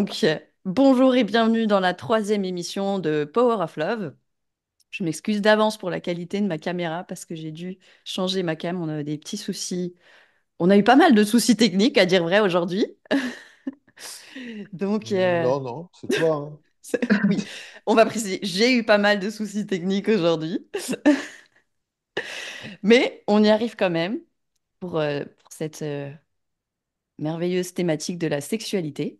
Donc, bonjour et bienvenue dans la troisième émission de Power of Love. Je m'excuse d'avance pour la qualité de ma caméra parce que j'ai dû changer ma cam. On a des petits soucis. On a eu pas mal de soucis techniques, à dire vrai, aujourd'hui. Donc, Non, c'est toi. Hein. Oui, on va préciser. J'ai eu pas mal de soucis techniques aujourd'hui. Mais on y arrive quand même pour cette merveilleuse thématique de la sexualité.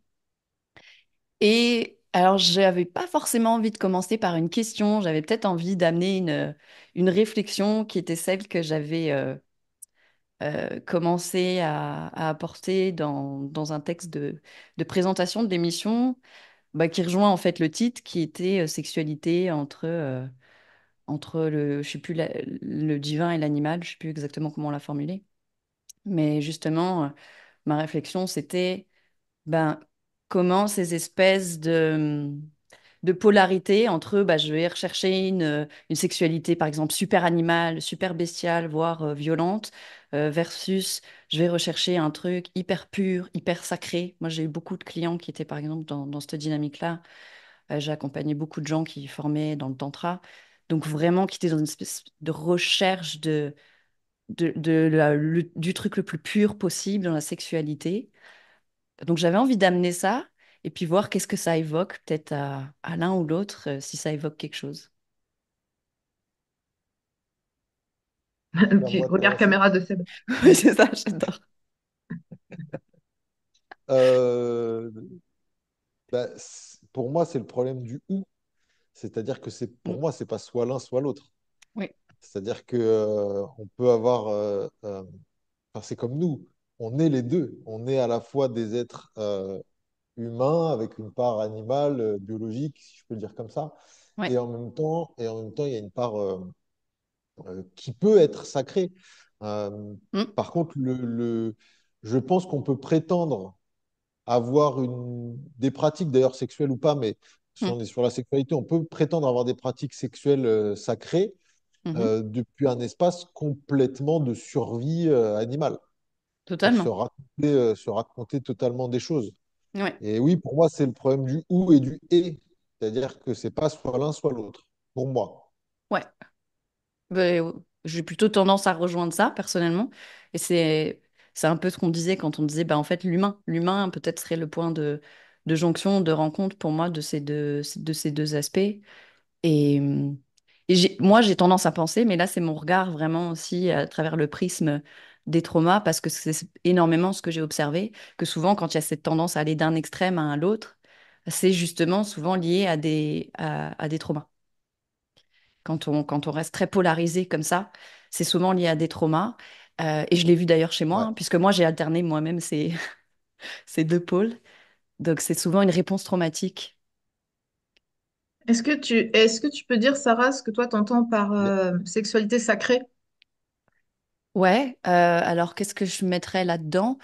Et alors, je n'avais pas forcément envie de commencer par une question. J'avais peut-être envie d'amener une réflexion qui était celle que j'avais commencé à apporter dans un texte de présentation de l'émission, qui rejoint en fait le titre, qui était sexualité entre le, je sais plus, le divin et l'animal. Je ne sais plus exactement comment on l'a formulé. Mais justement, ma réflexion, c'était... comment ces espèces de polarité entre eux, je vais rechercher une sexualité, par exemple, super animale, super bestiale, voire violente, versus je vais rechercher un truc hyper pur, hyper sacré. Moi, j'ai eu beaucoup de clients qui étaient, par exemple, dans cette dynamique-là. J'ai accompagné beaucoup de gens qui formaient dans le tantra, donc vraiment qui étaient dans une espèce de recherche du truc le plus pur possible dans la sexualité. Donc, j'avais envie d'amener ça et puis voir qu'est-ce que ça évoque peut-être à l'un ou l'autre, si ça évoque quelque chose. Tu regardes caméra de Seb. Oui, c'est ça, j'adore. Pour moi, c'est le problème du « ou ». C'est-à-dire que pour moi, ce n'est pas soit l'un, soit l'autre. Oui. C'est-à-dire qu'on peut avoir... c'est comme nous. On est les deux. On est à la fois des êtres humains avec une part animale, biologique, si je peux le dire comme ça. Ouais. Et en même temps, il y a une part qui peut être sacrée. Par contre, je pense qu'on peut prétendre avoir des pratiques, d'ailleurs sexuelles ou pas, mais si on est sur la sexualité, on peut prétendre avoir des pratiques sexuelles sacrées depuis un espace complètement de survie animale. Totalement. Se raconter totalement des choses. Ouais. Et oui, pour moi, c'est le problème du « ou » et du « et ». C'est-à-dire que ce n'est pas soit l'un, soit l'autre, pour moi. Ouais. J'ai plutôt tendance à rejoindre ça, personnellement. Et c'est un peu ce qu'on disait quand on disait, en fait, l'humain. L'humain, peut-être, serait le point de jonction, de rencontre, pour moi, de ces deux aspects. Et moi, j'ai tendance à penser, mais là, c'est mon regard vraiment aussi à travers le prisme des traumas, parce que c'est énormément ce que j'ai observé, que souvent, quand il y a cette tendance à aller d'un extrême à l'autre, c'est justement souvent lié à des traumas. Quand on reste très polarisé comme ça, c'est souvent lié à des traumas. Et je l'ai vu d'ailleurs chez moi, ouais. Puisque moi, j'ai alterné moi-même ces deux pôles. Donc, c'est souvent une réponse traumatique. Est-ce que tu peux dire, Sarah, ce que toi, t'entends par sexualité sacrée ? Ouais, alors qu'est-ce que je mettrais là-dedans?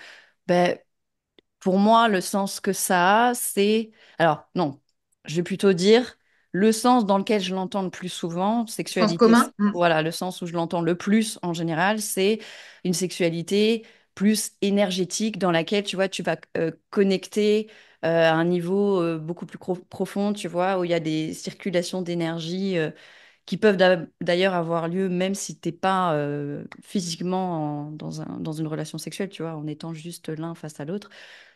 Pour moi, le sens que ça a, c'est... Alors, non, je vais plutôt dire le sens dans lequel je l'entends le plus souvent, sexualité... Sens commun. Voilà, le sens où je l'entends le plus en général, c'est une sexualité plus énergétique dans laquelle, tu vois, tu vas connecter à un niveau beaucoup plus profond, tu vois, où il y a des circulations d'énergie... qui peuvent d'ailleurs avoir lieu même si tu n'es pas physiquement dans une relation sexuelle, tu vois, en étant juste l'un face à l'autre.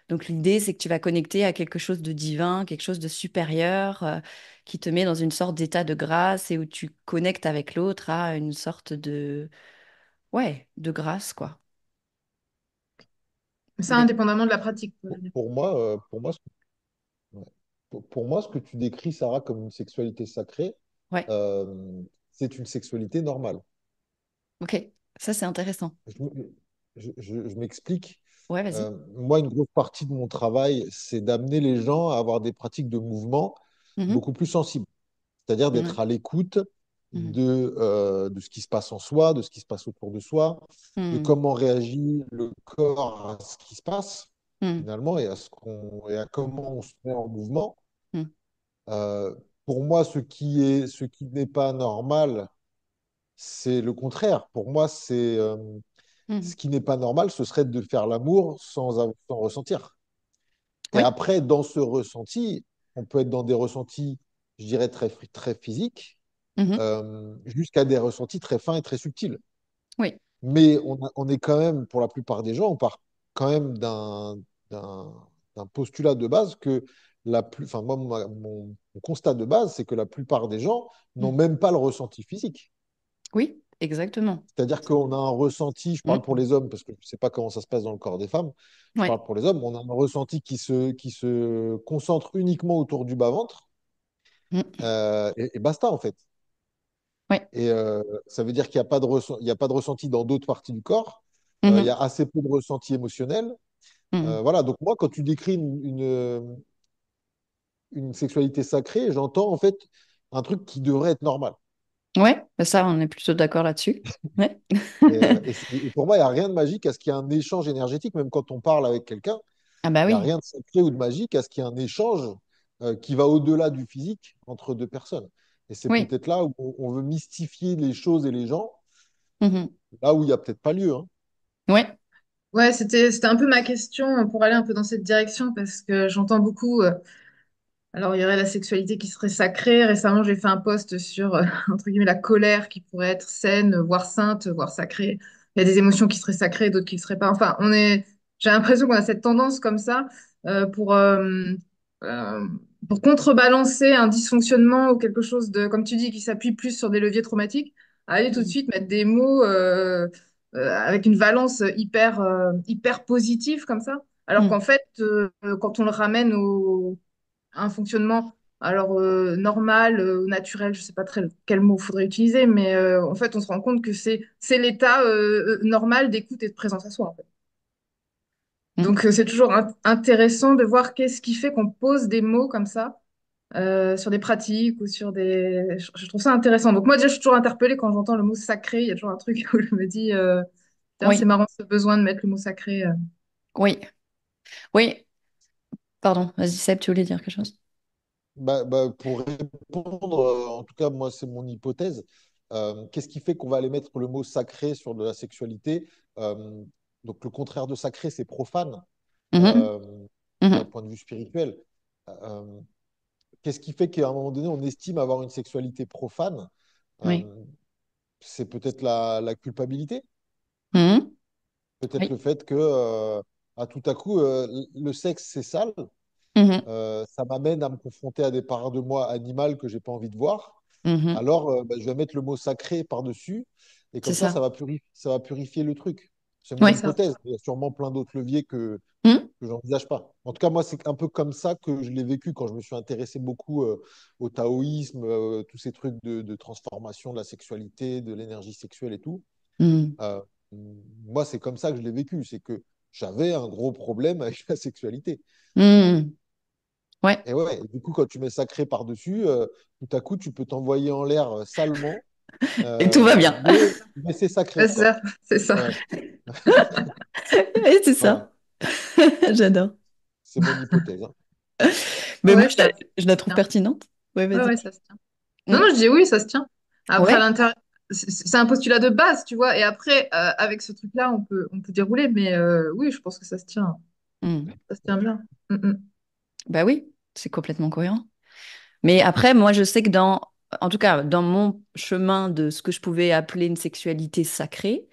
Donc l'idée, c'est que tu vas connecter à quelque chose de divin, quelque chose de supérieur, qui te met dans une sorte d'état de grâce et où tu connectes avec l'autre à une sorte de grâce, quoi. Ça, indépendamment de la pratique. Pour moi, ce que tu décris, Sarah, comme une sexualité sacrée, ouais. C'est une sexualité normale. Ok, ça c'est intéressant. Je m'explique. Ouais, vas-y. Moi, une grosse partie de mon travail, c'est d'amener les gens à avoir des pratiques de mouvement beaucoup plus sensibles. C'est-à-dire d'être à l'écoute de ce qui se passe en soi, de ce qui se passe autour de soi, de comment réagit le corps à ce qui se passe, finalement, et à comment on se met en mouvement. Pour moi, ce qui n'est pas normal, c'est le contraire. Pour moi, c'est ce qui n'est pas normal, ce serait de faire l'amour sans ressentir. Et après, dans ce ressenti, on peut être dans des ressentis, je dirais, très physiques, jusqu'à des ressentis très fins et très subtils. Oui. Mais on est quand même, pour la plupart des gens, on part quand même d'un postulat de base que mon constat de base, c'est que la plupart des gens n'ont même pas le ressenti physique. Oui, exactement. C'est-à-dire qu'on a un ressenti, je parle pour les hommes, parce que je ne sais pas comment ça se passe dans le corps des femmes, je parle pour les hommes, on a un ressenti qui se concentre uniquement autour du bas-ventre, et basta en fait. Ouais. Et ça veut dire qu'il n'y a pas de ressenti dans d'autres parties du corps, il y a assez peu de ressenti émotionnel. Voilà, donc moi, quand tu décris une sexualité sacrée, j'entends en fait un truc qui devrait être normal. Ouais, ça, on est plutôt d'accord là-dessus. Ouais. et pour moi, il n'y a rien de magique à ce qu'il y ait un échange énergétique, même quand on parle avec quelqu'un. Ah bah oui. Il n'y a rien de sacré ou de magique à ce qu'il y ait un échange qui va au-delà du physique entre deux personnes. Et c'est peut-être là où on veut mystifier les choses et les gens, là où il n'y a peut-être pas lieu. Hein. Ouais. Ouais, c'était un peu ma question pour aller un peu dans cette direction, parce que j'entends beaucoup... Alors, il y aurait la sexualité qui serait sacrée. Récemment, j'ai fait un post sur, entre guillemets, la colère qui pourrait être saine, voire sainte, voire sacrée. Il y a des émotions qui seraient sacrées, d'autres qui ne seraient pas. Enfin, j'ai l'impression qu'on a cette tendance comme ça pour contrebalancer un dysfonctionnement ou quelque chose de, comme tu dis, qui s'appuie plus sur des leviers traumatiques, à aller tout de suite mettre des mots avec une valence hyper positive comme ça. Alors qu'en fait, quand on le ramène un fonctionnement normal, naturel, je ne sais pas très quel mot il faudrait utiliser, mais en fait, on se rend compte que c'est l'état normal d'écoute et de présence à soi. En fait. Donc, c'est toujours intéressant de voir qu'est-ce qui fait qu'on pose des mots comme ça sur des pratiques ou sur des... Je trouve ça intéressant. Donc, moi, déjà, je suis toujours interpellée quand j'entends le mot sacré. Il y a toujours un truc où je me dis, c'est marrant ce besoin de mettre le mot sacré. Oui. Pardon, vas-y Seb, tu voulais dire quelque chose? Pour répondre, en tout cas, moi, c'est mon hypothèse. Qu'est-ce qui fait qu'on va aller mettre le mot sacré sur de la sexualité? Donc, le contraire de sacré, c'est profane, d'un point de vue spirituel. Qu'est-ce qui fait qu'à un moment donné, on estime avoir une sexualité profane? C'est peut-être la culpabilité, peut-être le fait que... tout à coup, le sexe, c'est sale. Ça m'amène à me confronter à des parts de moi animales que je n'ai pas envie de voir. Alors, je vais mettre le mot sacré par-dessus. Et comme ça, ça va purifier le truc. C'est mon hypothèse. Il y a sûrement plein d'autres leviers que je n'envisage pas. En tout cas, moi, c'est un peu comme ça que je l'ai vécu quand je me suis intéressé beaucoup au taoïsme, tous ces trucs de transformation de la sexualité, de l'énergie sexuelle et tout. Moi, c'est comme ça que je l'ai vécu. C'est que j'avais un gros problème avec la sexualité. Et du coup, quand tu mets sacré par-dessus, tout à coup, tu peux t'envoyer en l'air salement. Et tout va bien. Mais c'est sacré. C'est ça. Ouais. Et c'est ça. J'adore. C'est mon hypothèse. Hein. Mais moi, je la trouve pertinente. Oui, ça se tient. Non, je dis oui, ça se tient. Après, à l'intérieur... C'est un postulat de base, tu vois. Et après, avec ce truc-là, on peut dérouler. Mais oui, je pense que ça se tient. Ça se tient bien. Bah oui, c'est complètement cohérent. Mais après, moi, je sais que en tout cas, dans mon chemin de ce que je pouvais appeler une sexualité sacrée,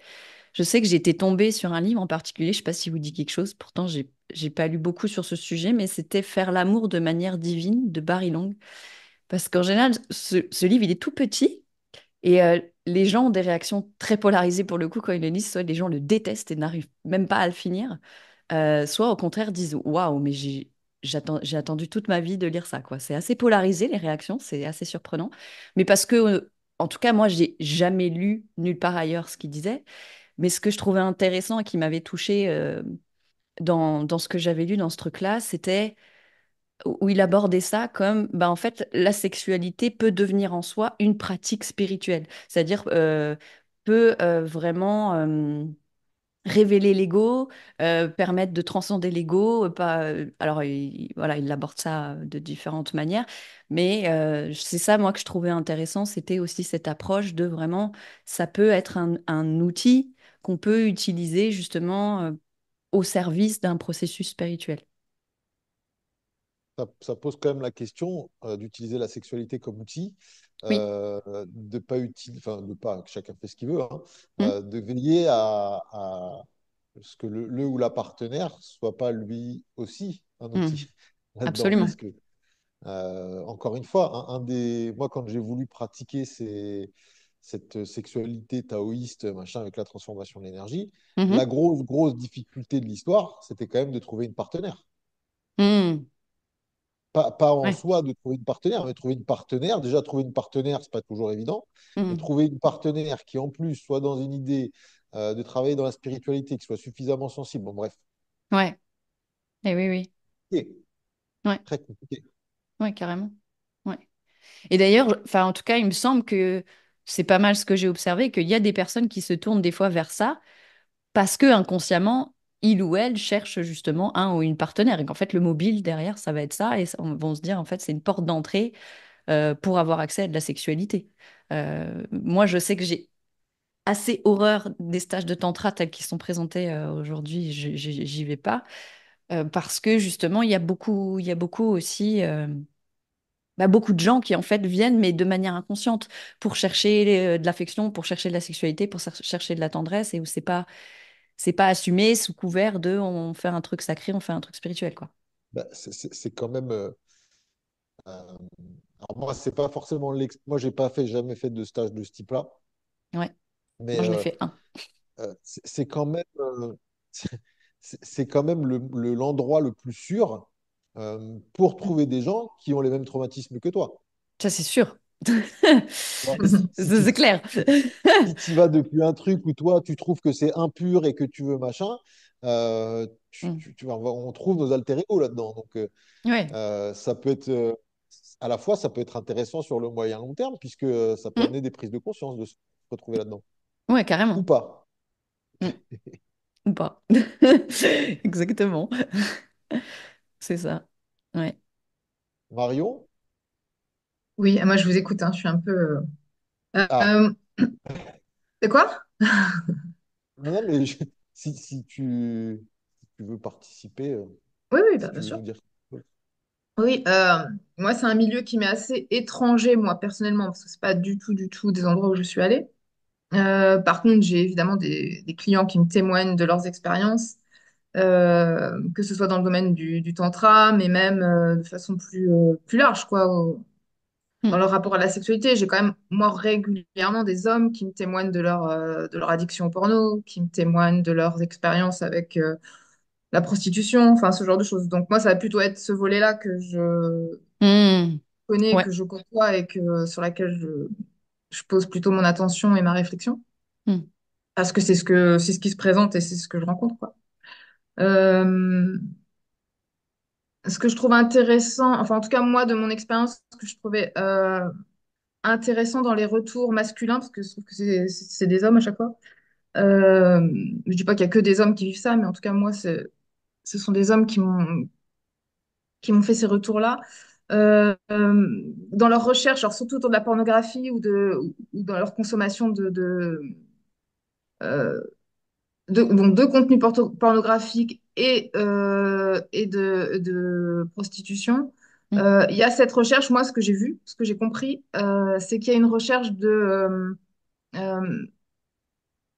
je sais que j'étais tombée sur un livre en particulier. Je ne sais pas si vous dit quelque chose. Pourtant, j'ai pas lu beaucoup sur ce sujet, mais c'était Faire l'amour de manière divine de Barry Long. Parce qu'en général, ce livre, il est tout petit. Et les gens ont des réactions très polarisées pour le coup quand ils le lisent. Soit les gens le détestent et n'arrivent même pas à le finir, soit au contraire disent « Waouh, mais j'ai attendu toute ma vie de lire ça. » C'est assez polarisé les réactions, c'est assez surprenant. Mais parce que, en tout cas, moi, j'ai jamais lu nulle part ailleurs ce qu'il disait. Mais ce que je trouvais intéressant et qui m'avait touchée dans ce que j'avais lu dans ce truc-là, c'était... où il abordait ça comme, en fait, la sexualité peut devenir en soi une pratique spirituelle, c'est-à-dire peut vraiment révéler l'ego, permettre de transcender l'ego. Alors, il l'aborde ça de différentes manières, mais c'est ça, moi, que je trouvais intéressant, c'était aussi cette approche de vraiment, ça peut être un outil qu'on peut utiliser justement au service d'un processus spirituel. ça pose quand même la question d'utiliser la sexualité comme outil, de pas utile, enfin de pas que chacun fait ce qu'il veut, hein, de veiller à ce que le ou la partenaire soit pas lui aussi un outil. Absolument. Parce que, encore une fois, moi quand j'ai voulu pratiquer cette sexualité taoïste, machin, avec la transformation de l'énergie, la grosse difficulté de l'histoire, c'était quand même de trouver une partenaire. Pas en soi de trouver une partenaire, mais trouver une partenaire. Déjà, trouver une partenaire, c'est pas toujours évident. Mais trouver une partenaire qui, en plus, soit dans une idée de travailler dans la spiritualité, qui soit suffisamment sensible. Bon, bref. Ouais. Et oui. Okay. Ouais. Très compliqué. Ouais, carrément. Ouais. Et d'ailleurs, en tout cas, il me semble que c'est pas mal ce que j'ai observé, qu'il y a des personnes qui se tournent des fois vers ça parce que inconsciemment, il ou elle cherche justement un ou une partenaire. Et qu'en fait, le mobile derrière, ça va être ça. Et on va se dire, en fait, c'est une porte d'entrée pour avoir accès à de la sexualité. Moi, je sais que j'ai assez horreur des stages de tantra tels qu'ils sont présentés aujourd'hui. J'y vais pas. Parce que justement, il y a beaucoup aussi... beaucoup de gens qui en fait viennent mais de manière inconsciente pour chercher de l'affection, pour chercher de la sexualité, pour chercher de la tendresse, et où c'est pas assumé sous couvert de on fait un truc sacré, on fait un truc spirituel, quoi. C'est quand même alors moi c'est pas forcément moi j'ai pas fait jamais fait de stage de ce type là. Ouais. Mais moi j'en ai fait un. C'est quand même c'est quand même l'endroit le plus sûr pour trouver des gens qui ont les mêmes traumatismes que toi. Ça, c'est sûr. C'est clair. Si tu vas depuis un truc où toi, tu trouves que c'est impur et que tu veux machin, on trouve nos alter ego là-dedans. Donc, ça peut être... à la fois, ça peut être intéressant sur le moyen long terme, puisque ça peut amener des prises de conscience de se retrouver là-dedans. Ouais, carrément. Ou pas. Ou pas. Exactement. C'est ça, ouais. Marion ? Oui, moi je vous écoute, hein, je suis un peu... C'est quoi ? Non, mais si tu veux participer... Oui, bien sûr. Oui, moi c'est un milieu qui m'est assez étranger, moi personnellement, parce que ce n'est pas du tout des endroits où je suis allée. Par contre, j'ai évidemment des clients qui me témoignent de leurs expériences. Que ce soit dans le domaine du tantra, mais même de façon plus large, quoi, dans leur rapport à la sexualité. J'ai quand même, moi, régulièrement des hommes qui me témoignent de leur addiction au porno, qui me témoignent de leurs expériences avec la prostitution, enfin, ce genre de choses. Donc, moi, ça va plutôt être ce volet-là que je connais, que je côtoie et sur laquelle je pose plutôt mon attention et ma réflexion. Parce que c'est ce qui se présente et c'est ce que je rencontre, quoi. Ce que je trouve intéressant, enfin en tout cas moi de mon expérience, ce que je trouvais intéressant dans les retours masculins, parce que je trouve que c'est des hommes à chaque fois, je dis pas qu'il y a que des hommes qui vivent ça, mais en tout cas moi ce sont des hommes qui m'ont fait ces retours-là, dans leur recherche, alors surtout autour de la pornographie ou dans leur consommation de contenu pornographique et de prostitution. Il y a cette recherche, moi, ce que j'ai vu, ce que j'ai compris, c'est qu'il y a une recherche de...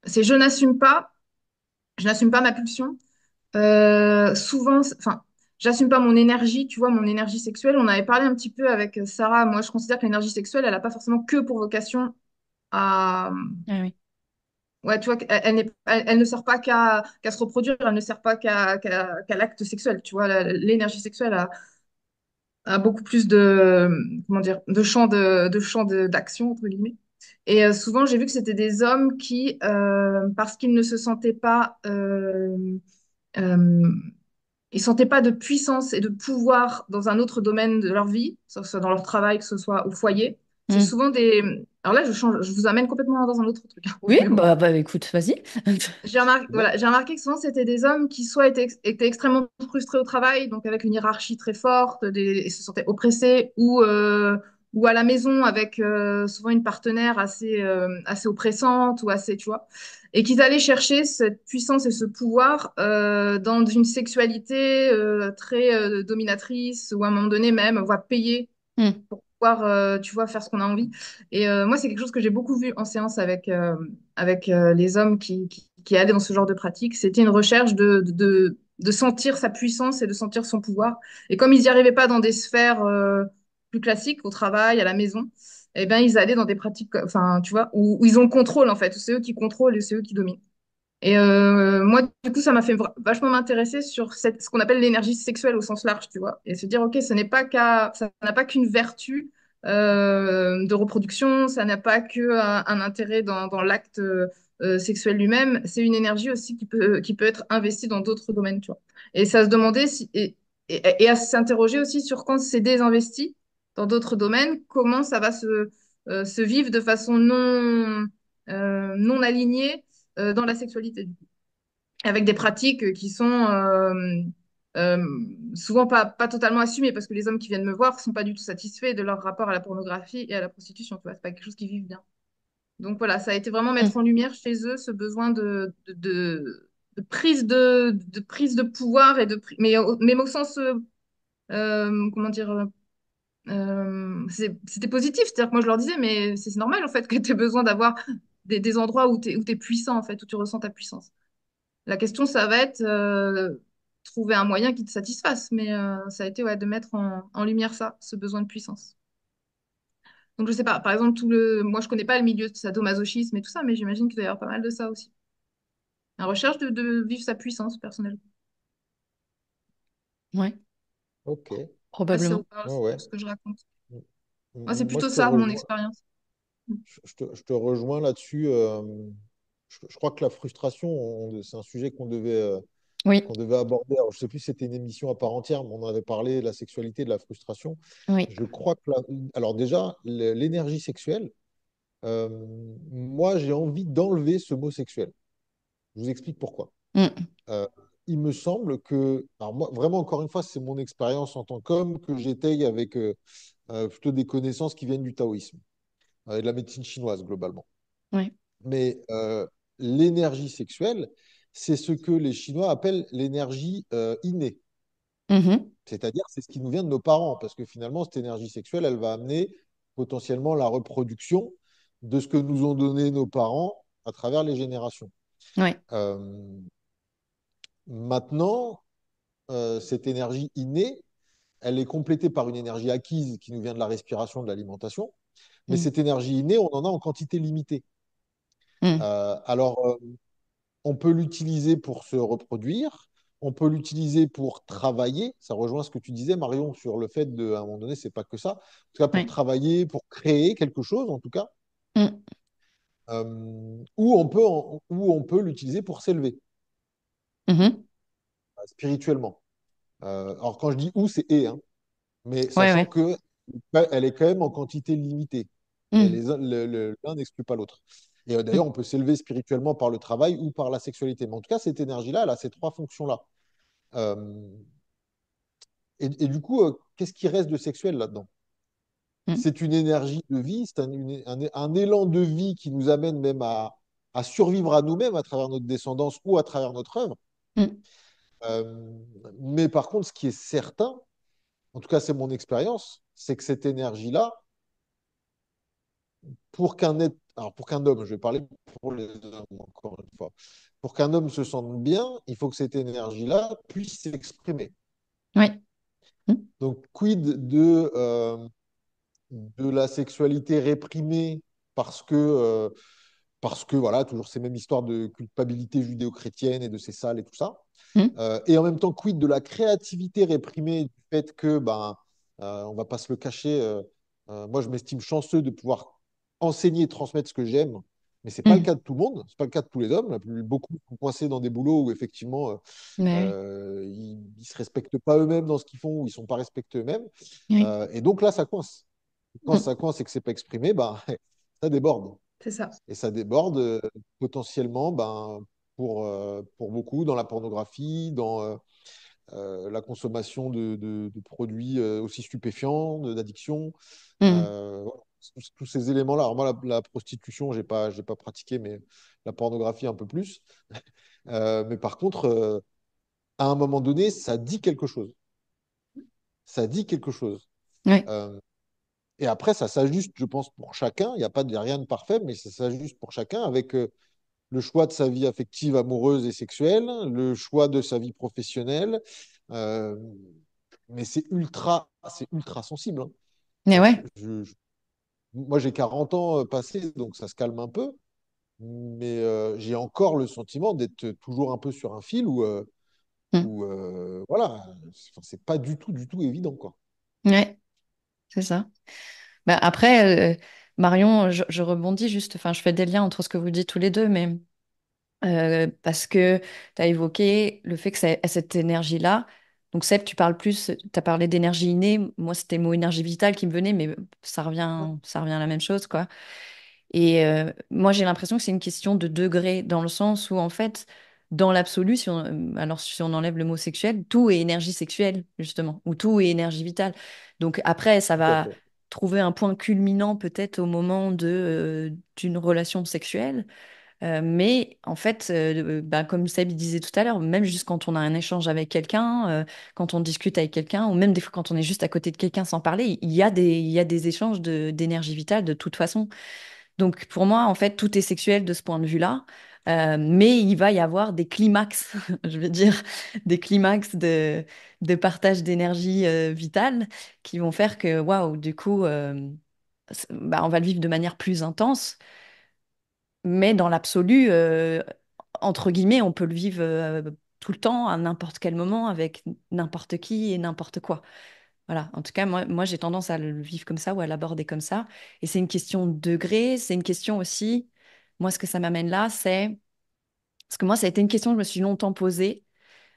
c'est je n'assume pas ma pulsion. Souvent, enfin, j'assume pas mon énergie, tu vois, mon énergie sexuelle. On avait parlé un petit peu avec Sarah. Moi, je considère que l'énergie sexuelle, elle n'a pas forcément que pour vocation à... Ah oui. Ouais, tu vois, elle ne sert pas qu'à se reproduire, elle ne sert pas qu'à l'acte sexuel, tu vois. L'énergie sexuelle a beaucoup plus de champs d'action, entre guillemets. Et souvent, j'ai vu que c'était des hommes qui, parce qu'ils ne se sentaient pas, ils sentaient pas de puissance et de pouvoir dans un autre domaine de leur vie, que ce soit dans leur travail, que ce soit au foyer. C'est souvent des... Alors là, je vous amène complètement dans un autre truc. Oui, bah écoute, vas-y. J'ai remarqué que souvent, c'était des hommes qui soit étaient extrêmement frustrés au travail, donc avec une hiérarchie très forte, et se sentaient oppressés, ou ou à la maison avec souvent une partenaire assez oppressante ou assez, tu vois, et qu'ils allaient chercher cette puissance et ce pouvoir dans une sexualité très dominatrice, ou à un moment donné même, voire payer pour pouvoir, tu vois, faire ce qu'on a envie. Et moi, c'est quelque chose que j'ai beaucoup vu en séance avec les hommes qui allaient dans ce genre de pratique. C'était une recherche de sentir sa puissance et de sentir son pouvoir. Et comme ils n'y arrivaient pas dans des sphères plus classiques, au travail, à la maison, eh ben, ils allaient dans des pratiques, enfin, tu vois, où ils ont le contrôle, en fait, où c'est eux qui contrôlent et c'est eux qui dominent. Et moi, du coup, ça m'a fait vachement m'intéresser sur ce qu'on appelle l'énergie sexuelle au sens large, tu vois, et se dire, OK, ça n'a pas qu'une vertu de reproduction, ça n'a pas qu'un intérêt dans l'acte sexuel lui-même, c'est une énergie aussi qui peut être investie dans d'autres domaines, tu vois. Et ça se demandait si, et à s'interroger aussi sur quand c'est désinvesti dans d'autres domaines, comment ça va se vivre de façon non alignée dans la sexualité, du coup. Avec des pratiques qui sont souvent pas totalement assumées, parce que les hommes qui viennent me voir ne sont pas du tout satisfaits de leur rapport à la pornographie et à la prostitution, tu vois, c'est pas quelque chose qu'ils vivent bien. Donc voilà, ça a été vraiment mettre en lumière chez eux ce besoin de prise de prise de pouvoir, et mais au sens, comment dire, c'était positif, c'est-à-dire que moi je leur disais, mais c'est normal en fait que tu aies besoin d'avoir des endroits où tu es puissant, en fait, où tu ressens ta puissance. La question, ça va être trouver un moyen qui te satisfasse, mais ça a été de mettre en lumière ça, ce besoin de puissance. Donc, je sais pas, par exemple, moi, je connais pas le milieu de sadomasochisme et tout ça, mais j'imagine qu'il doit y avoir pas mal de ça aussi. La recherche de vivre sa puissance personnelle. Ouais. Ok. Probablement. Ah, c'est ce que je raconte. Moi, c'est plutôt ça, mon expérience. Je te rejoins là-dessus. Je crois que la frustration, c'est un sujet qu'on devait aborder. Alors, je ne sais plus si c'était une émission à part entière, mais on avait parlé de la sexualité, de la frustration. Oui. Je crois que alors déjà, l'énergie sexuelle, moi, j'ai envie d'enlever ce mot sexuel. Je vous explique pourquoi. Il me semble que... Alors moi, vraiment, encore une fois, c'est mon expérience en tant qu'homme que j'étaye avec plutôt des connaissances qui viennent du taoïsme et de la médecine chinoise, globalement. Oui. Mais l'énergie sexuelle, c'est ce que les Chinois appellent l'énergie innée. C'est-à-dire, c'est ce qui nous vient de nos parents, parce que finalement, cette énergie sexuelle, elle va amener potentiellement la reproduction de ce que nous ont donné nos parents à travers les générations. Oui. Maintenant, cette énergie innée, elle est complétée par une énergie acquise qui nous vient de la respiration, de l'alimentation, mais cette énergie innée, on en a en quantité limitée. On peut l'utiliser pour se reproduire, on peut l'utiliser pour travailler. Ça rejoint ce que tu disais, Marion, sur le fait de, à un moment donné, c'est pas que ça. En tout cas, pour travailler, pour créer quelque chose, en tout cas. Ou on peut l'utiliser pour s'élever. Spirituellement. Alors, quand je dis « ou », c'est « et ». Hein. Mais sachant qu'elle est quand même en quantité limitée. L'un n'exclut pas l'autre. Et d'ailleurs, on peut s'élever spirituellement par le travail ou par la sexualité. Mais en tout cas, cette énergie-là, elle a ces trois fonctions-là. Et du coup, qu'est-ce qui reste de sexuel là-dedans ? C'est une énergie de vie, c'est un élan de vie qui nous amène même à survivre à nous-mêmes à travers notre descendance ou à travers notre œuvre. Mais par contre, ce qui est certain, en tout cas, c'est mon expérience, c'est que cette énergie-là, pour qu'un homme, je vais parler pour les hommes encore une fois, pour qu'un homme se sente bien, il faut que cette énergie-là puisse s'exprimer. Oui. Donc, quid de la sexualité réprimée parce que voilà, toujours ces mêmes histoires de culpabilité judéo-chrétienne et de ces salles et tout ça. Et en même temps, quid de la créativité réprimée, du fait que, on ne va pas se le cacher, moi je m'estime chanceux de pouvoir enseigner et transmettre ce que j'aime, mais c'est pas le cas de tout le monde, c'est pas le cas de tous les hommes. Beaucoup sont coincés dans des boulots où effectivement ils se respectent pas eux-mêmes dans ce qu'ils font, ou ils sont pas respectés eux-mêmes, et donc là ça coince. Quand ça coince et que c'est pas exprimé, ça déborde. C'est ça. Et ça déborde potentiellement pour beaucoup dans la pornographie, la consommation de produits aussi stupéfiants, d'addiction, tous ces éléments-là. Moi, la prostitution, j'ai pas pratiqué, mais la pornographie un peu plus. Mais par contre, à un moment donné, ça dit quelque chose. Ça dit quelque chose. Oui. Et après, ça s'ajuste, je pense, pour chacun. Il n'y a pas de rien de parfait, mais ça s'ajuste pour chacun avec le choix de sa vie affective, amoureuse et sexuelle, le choix de sa vie professionnelle. Mais c'est ultra sensible. Hein. Mais ouais. Moi, j'ai 40 ans passés, donc ça se calme un peu. Mais j'ai encore le sentiment d'être toujours un peu sur un fil où voilà, c'est pas du tout évident, quoi. Ouais, c'est ça. Bah, après, Marion, je rebondis juste, enfin, je fais des liens entre ce que vous dites tous les deux, mais parce que tu as évoqué le fait que ça, cette énergie-là, donc Seb, tu as parlé d'énergie innée, moi c'était le mot énergie vitale qui me venait, mais ça revient à la même chose, quoi. Et moi j'ai l'impression que c'est une question de degré, dans le sens où en fait, dans l'absolu, si on enlève le mot sexuel, tout est énergie sexuelle, justement, ou tout est énergie vitale. Donc après, ça va trouver un point culminant peut-être au moment d'une relation sexuelle. Mais en fait, comme Seb disait tout à l'heure, même juste quand on a un échange avec quelqu'un, quand on discute avec quelqu'un, ou même des fois quand on est juste à côté de quelqu'un sans parler, il y a des échanges d'énergie vitale de toute façon. Donc pour moi, en fait, tout est sexuel de ce point de vue-là. Mais il va y avoir des climax, je veux dire, des climax de partage d'énergie vitale qui vont faire que, waouh, du coup, on va le vivre de manière plus intense. Mais dans l'absolu, entre guillemets, on peut le vivre tout le temps, à n'importe quel moment, avec n'importe qui et n'importe quoi. Voilà, en tout cas, moi j'ai tendance à le vivre comme ça ou à l'aborder comme ça. Et c'est une question de degré, c'est une question aussi... Moi, ce que ça m'amène là, c'est... Parce que moi, ça a été une question que je me suis longtemps posée.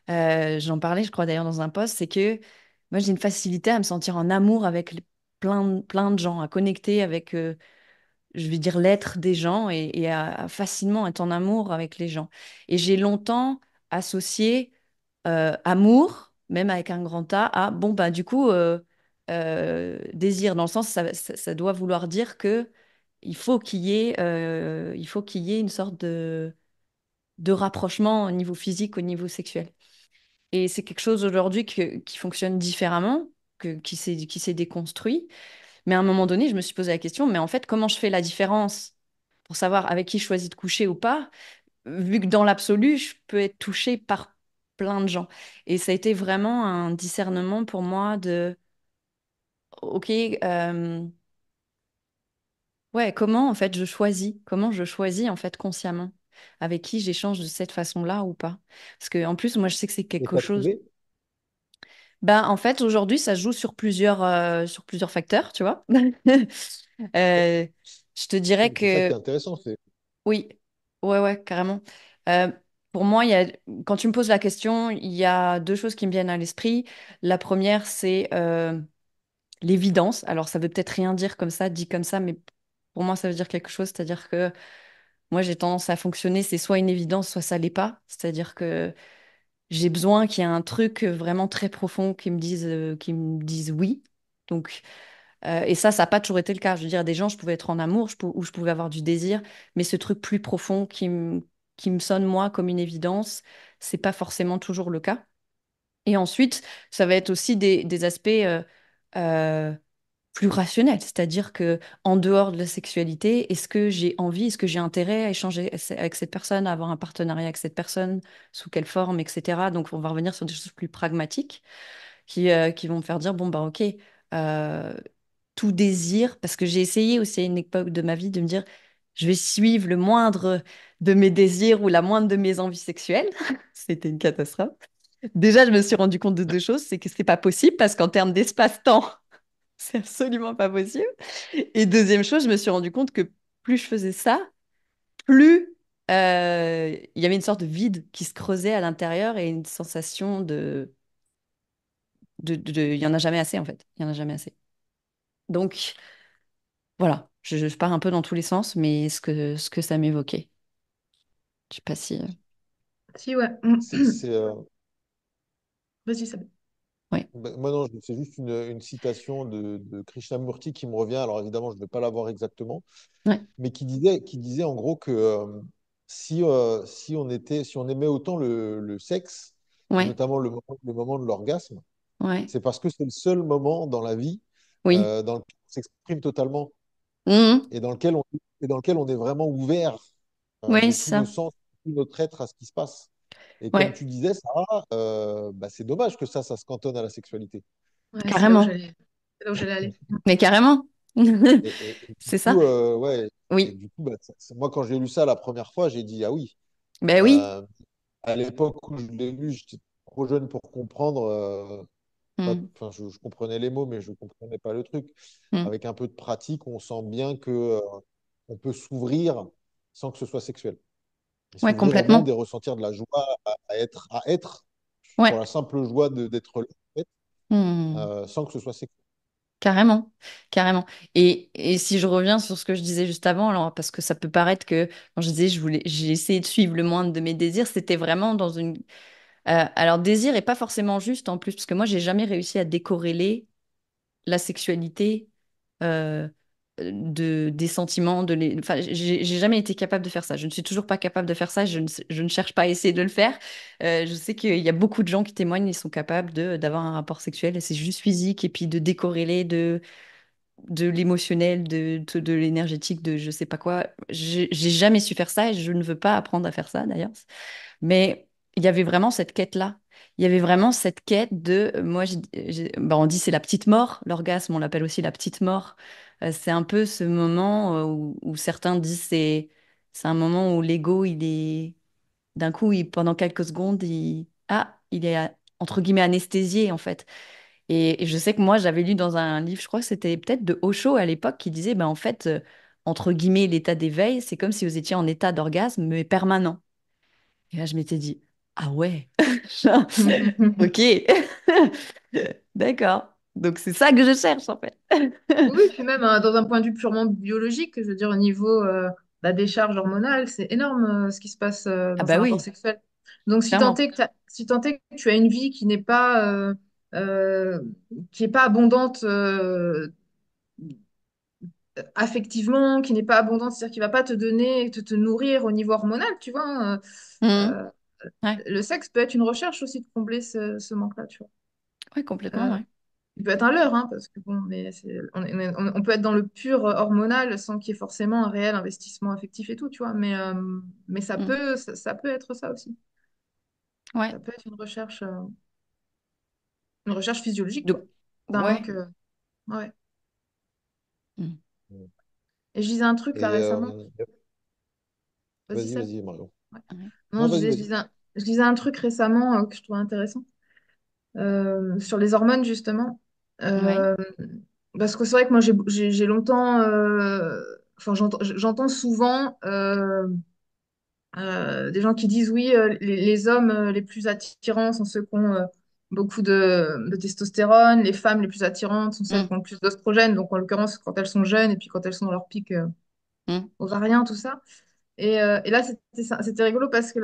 J'en parlais, je crois, d'ailleurs, dans un post. C'est que moi, j'ai une facilité à me sentir en amour avec plein de gens, à connecter avec, je vais dire, l'être des gens et à facilement être en amour avec les gens. Et j'ai longtemps associé amour, même avec un grand A, à, bon, bah, du coup, désir. Dans le sens, ça doit vouloir dire que il faut qu'il y ait une sorte de rapprochement au niveau physique, au niveau sexuel. Et c'est quelque chose aujourd'hui qui fonctionne différemment, qui s'est déconstruit. Mais à un moment donné, je me suis posé la question, mais en fait, comment je fais la différence pour savoir avec qui je choisis de coucher ou pas, vu que dans l'absolu, je peux être touchée par plein de gens. Et ça a été vraiment un discernement pour moi de... OK... Ouais, comment en fait je choisis? Comment je choisis en fait consciemment? Avec qui j'échange de cette façon-là ou pas? Parce que en plus, moi je sais que c'est quelque chose. En fait, aujourd'hui, ça se joue sur plusieurs facteurs, tu vois. Je te dirais que. C'est ça qui est intéressant, c'est. Oui, ouais, carrément. Pour moi, quand tu me poses la question, il y a deux choses qui me viennent à l'esprit. La première, c'est l'évidence. Alors, ça veut peut-être rien dire comme ça, dit comme ça, mais. Pour moi, ça veut dire quelque chose, c'est-à-dire que moi, j'ai tendance à fonctionner, c'est soit une évidence, soit ça ne l'est pas. C'est-à-dire que j'ai besoin qu'il y ait un truc vraiment très profond qui me dise oui. Donc, et ça n'a pas toujours été le cas. Je veux dire, des gens, je pouvais être en amour ou je pouvais avoir du désir, mais ce truc plus profond qui me sonne, moi, comme une évidence, ce n'est pas forcément toujours le cas. Et ensuite, ça va être aussi des aspects... plus rationnel, c'est-à-dire que en dehors de la sexualité, est-ce que j'ai envie, est-ce que j'ai intérêt à échanger avec cette personne, à avoir un partenariat avec cette personne, sous quelle forme, etc. Donc on va revenir sur des choses plus pragmatiques qui vont me faire dire bon bah ok, tout désir, parce que j'ai essayé aussi à une époque de ma vie de me dire je vais suivre le moindre de mes désirs ou la moindre de mes envies sexuelles, c'était une catastrophe. Déjà je me suis rendu compte de deux choses, c'est que c'est pas possible parce qu'en termes d'espace-temps c'est absolument pas possible. Et deuxième chose, je me suis rendu compte que plus je faisais ça, plus il y avait une sorte de vide qui se creusait à l'intérieur et une sensation de il n'y en a jamais assez, en fait. Il n'y en a jamais assez. Donc, voilà. Je pars un peu dans tous les sens, mais ce que ça m'évoquait. Je ne sais pas si... Si, ouais. Vas-y, Sabine. Oui. Moi, non, c'est juste une citation de Krishnamurti qui me revient. Alors, évidemment, je ne vais pas l'avoir exactement, Ouais. mais qui disait en gros que si on aimait autant le sexe, et Ouais. notamment le moment de l'orgasme, Ouais. c'est parce que c'est le seul moment dans la vie Oui. Dans lequel on s'exprime totalement Mhm. et dans lequel on est vraiment ouvert Ouais, de tous nos ça. sens, de tout notre être à ce qui se passe. Et comme Ouais. tu disais, Sarah, bah, c'est dommage que ça se cantonne à la sexualité. Ouais, c'est là où Carrément. j'allais, c'est là où j'allais aller. Mais carrément. Et du C'est ça. coup, ouais, et Oui. du coup, bah, moi, quand j'ai lu ça la première fois, j'ai dit, ah oui, Ben oui. euh, à l'époque où je l'ai lu, j'étais trop jeune pour comprendre. Mm. Enfin, je comprenais les mots, mais je ne comprenais pas le truc. Mm. Avec un peu de pratique, on sent bien que, on peut s'ouvrir sans que ce soit sexuel. Et Ouais, s'ouvrir au monde et complètement. ressentir de la joie à être pour Ouais. la simple joie d'être là, en fait, Mm. Sans que ce soit sexuel. Carrément, carrément. Et si je reviens sur ce que je disais juste avant, alors parce que ça peut paraître que quand je disais j'ai essayé de suivre le moindre de mes désirs, c'était vraiment dans une. Alors désir est pas forcément juste en plus, parce que moi j'ai jamais réussi à décorréler la sexualité euh, des sentiments, enfin, j'ai jamais été capable de faire ça. Je ne suis toujours pas capable de faire ça. Je ne cherche pas à essayer de le faire. Je sais qu'il y a beaucoup de gens qui témoignent, ils sont capables d'avoir un rapport sexuel, et c'est juste physique, et puis de décorréler de l'émotionnel, de l'énergétique, de je sais pas quoi. J'ai jamais su faire ça et je ne veux pas apprendre à faire ça d'ailleurs. Mais il y avait vraiment cette quête-là. Il y avait vraiment cette quête de, moi, ben, on dit c'est la petite mort, l'orgasme, on l'appelle aussi la petite mort. C'est un peu ce moment où certains disent c'est un moment où l'ego, il est, d'un coup, pendant quelques secondes, il est entre guillemets anesthésié en fait. Et je sais que moi, j'avais lu dans un livre, je crois que c'était peut-être de Osho à l'époque, qui disait, ben en fait, entre guillemets, l'état d'éveil, c'est comme si vous étiez en état d'orgasme, mais permanent. Et là, je m'étais dit, ah ouais, Genre, ok, d'accord. Donc c'est ça que je cherche en fait. Oui, puis même dans un point de vue purement biologique, je veux dire, au niveau des charges hormonales, c'est énorme ce qui se passe Ah dans un bah rapport oui, sexuel. Donc, clairement. Si tant est que tu as une vie qui n'est pas, euh, qui est pas abondante affectivement, qui n'est pas abondante, c'est-à-dire qui va pas te donner, te nourrir au niveau hormonal, tu vois, hein, Mhm. euh, Ouais, le sexe peut être une recherche aussi de combler ce manque-là, tu vois. ouais, complètement, Euh, ouais. Il peut être un leurre, hein, parce que bon, mais on peut être dans le pur hormonal sans qu'il y ait forcément un réel investissement affectif et tout, tu vois. Mais Mhm. Ça peut être ça aussi. Ouais. Ça peut être une recherche physiologique, Donc, quoi. D'un ouais. manque. Ouais. Mhm. Mm. Et je disais un truc là Et récemment. Vas-y, vas-y, Seb. vas-y, Marion. Ouais. Ouais. Non, Non, vas-y, vas-y. Je disais un truc récemment que je trouvais intéressant sur les hormones, justement. Ouais. Euh, Parce que c'est vrai que moi, j'ai longtemps. Enfin, j'entends souvent. Des gens qui disent oui, les hommes les plus attirants sont ceux qui ont beaucoup de testostérone, les femmes les plus attirantes sont celles qui ont le plus d'oestrogène, donc en l'occurrence quand elles sont jeunes et puis quand elles sont dans leur pic Mhm. ovarien, tout ça. Et là, c'était rigolo parce que